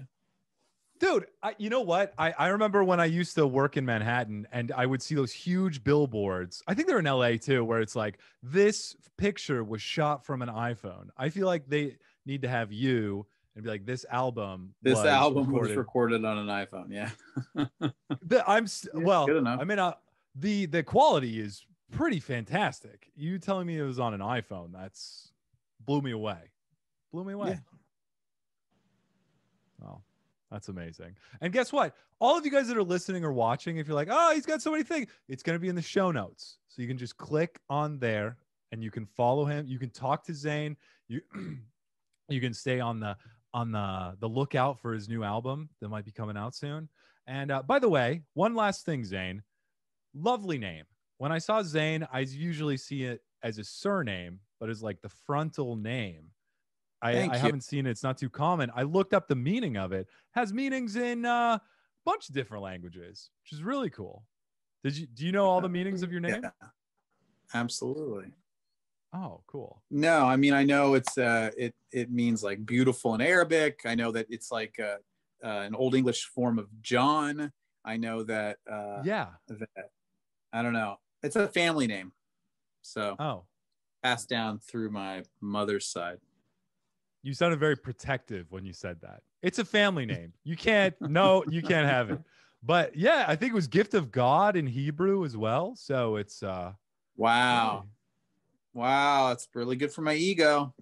Dude, I, you know what? I, I remember when I used to work in Manhattan and I would see those huge billboards. I think they're in L A too, where it's like, this picture was shot from an iPhone. I feel like they need to have you and be like, this album. This was album recorded. was recorded on an iPhone. Yeah. the, I'm yeah, well, good enough. I mean, uh, the, the quality is pretty fantastic. You telling me it was on an iPhone. That's blew me away. Blew me away. Yeah. Oh, that's amazing. And guess what? All of you guys that are listening or watching, if you're like, oh, he's got so many things, it's going to be in the show notes. So you can just click on there and you can follow him. You can talk to Zane. You you can stay on the on the, the lookout for his new album that might be coming out soon. And uh, by the way, one last thing, Zane. Lovely name. When I saw Zane, I usually see it as a surname, but as like the frontal name. I, I haven't seen it. It's not too common. I looked up the meaning of it. It has meanings in uh, a bunch of different languages, which is really cool. Did you do you know all the meanings of your name? Yeah, absolutely. Oh, cool. No, I mean I know it's uh, it it means like beautiful in Arabic. I know that it's like uh, uh, an Old English form of John. I know that. Uh, yeah. That, I don't know. It's a family name, so oh, passed down through my mother's side. You sounded very protective when you said that. It's a family name. You can't, no, you can't have it. But yeah, I think it was gift of God in Hebrew as well. So it's. Uh, wow. Hey. Wow. It's really good for my ego.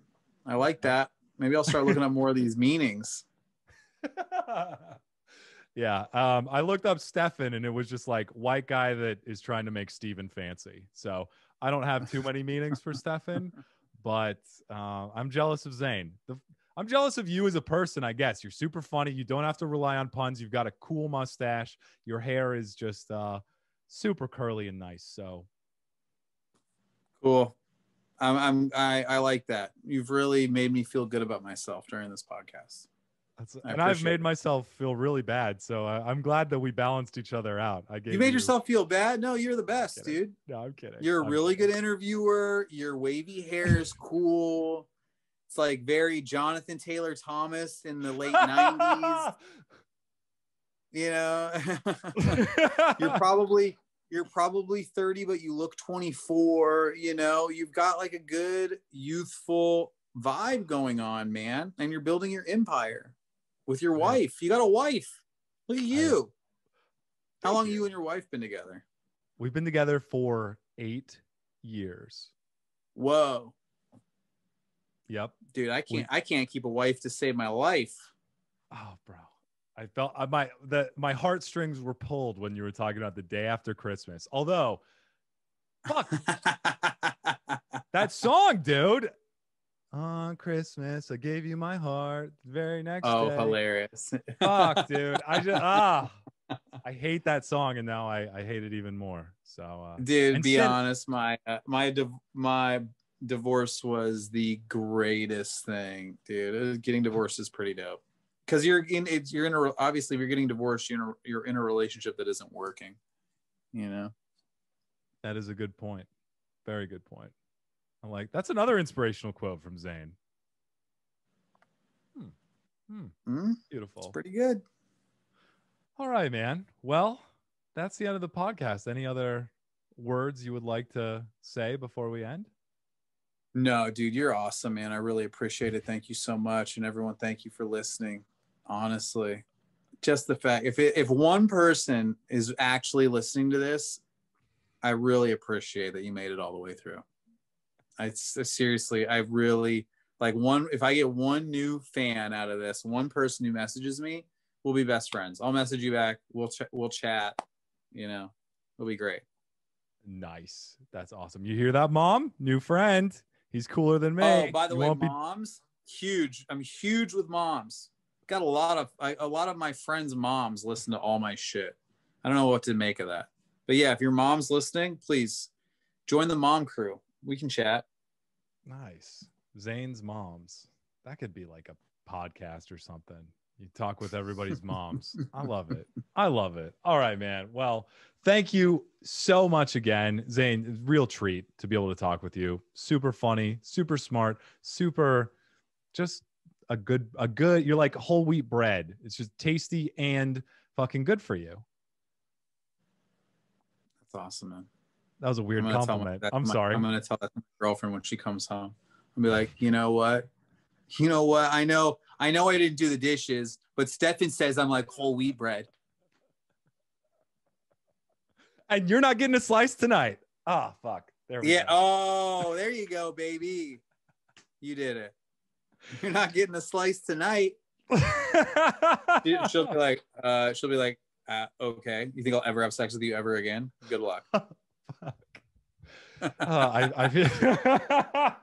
I like that. Maybe I'll start looking up more of these meanings. Yeah. Um, I looked up Stephen and it was just like white guy that is trying to make Stephen fancy. So I don't have too many meanings for Stephen. But uh, I'm jealous of Zane. The, I'm jealous of you as a person, I guess. You're super funny. You don't have to rely on puns. You've got a cool mustache. Your hair is just uh, super curly and nice. So cool. I'm, I'm, I, I like that. You've really made me feel good about myself during this podcast. That's, and I've made it. myself feel really bad. So I, I'm glad that we balanced each other out. I gave you made you... yourself feel bad? No, you're the best, dude. No, I'm kidding. You're a I'm really kidding. good interviewer. Your wavy hair is cool. It's like very Jonathan Taylor Thomas in the late nineties. You know, you're probably you're probably thirty, but you look twenty-four. You know, you've got like a good youthful vibe going on, man, and you're building your empire. With your wife. You got a wife. Look at you. How long have you and your wife been together? We've been together for eight years. Whoa. Yep. Dude, I can't, we, I can't keep a wife to save my life. Oh, bro. I felt I, my, the, my heartstrings were pulled when you were talking about the day after Christmas. Although, fuck, that song, dude. On Christmas, I gave you my heart. The very next oh, day. Oh, hilarious. Fuck, dude. I just, ah, I hate that song. And now I, I hate it even more. So, uh, dude, be honest. My, uh, my, my divorce was the greatest thing, dude. Getting divorced is pretty dope. Because you're in, it's, you're in a, obviously if you're getting divorced, you're in, a, you're in a relationship that isn't working, you know? That is a good point. Very good point. I'm like, that's another inspirational quote from Zane. Hmm. Hmm. Mm, Beautiful. It's pretty good. All right, man. Well, that's the end of the podcast. Any other words you would like to say before we end? No, dude, you're awesome, man. I really appreciate it. Thank you so much. And everyone, thank you for listening. Honestly, just the fact, if, it, if one person is actually listening to this, I really appreciate that you made it all the way through. I seriously, I really like one. If I get one new fan out of this, one person who messages me, we'll be best friends. I'll message you back. We'll, ch we'll chat, you know, it'll be great. Nice. That's awesome. You hear that, mom? New friend. He's cooler than me. Oh, by the way, moms, huge. I'm huge with moms. Got a lot of, I, a lot of my friends' moms listen to all my shit. I don't know what to make of that, but yeah, if your mom's listening, please join the mom crew. We can chat. Nice. Zane's moms. That could be like a podcast or something. You talk with everybody's moms. I love it. I love it. All right, man. Well, thank you so much again, Zane. Real treat to be able to talk with you. Super funny, super smart, super just a good, a good, you're like whole wheat bread. It's just tasty and fucking good for you. That's awesome, man. That was a weird I'm compliment. My, I'm my, sorry. I'm going to tell that to my girlfriend when she comes home. I'll be like, you know what? You know what? I know, I know I didn't do the dishes, but Stefan says I'm like whole wheat bread. And you're not getting a slice tonight. Ah, oh, fuck. There we yeah. go. Oh, there you go, baby. You did it. You're not getting a slice tonight. She'll be like, uh, she'll be like, uh, okay. You think I'll ever have sex with you ever again? Good luck. Fuck. uh, I, I feel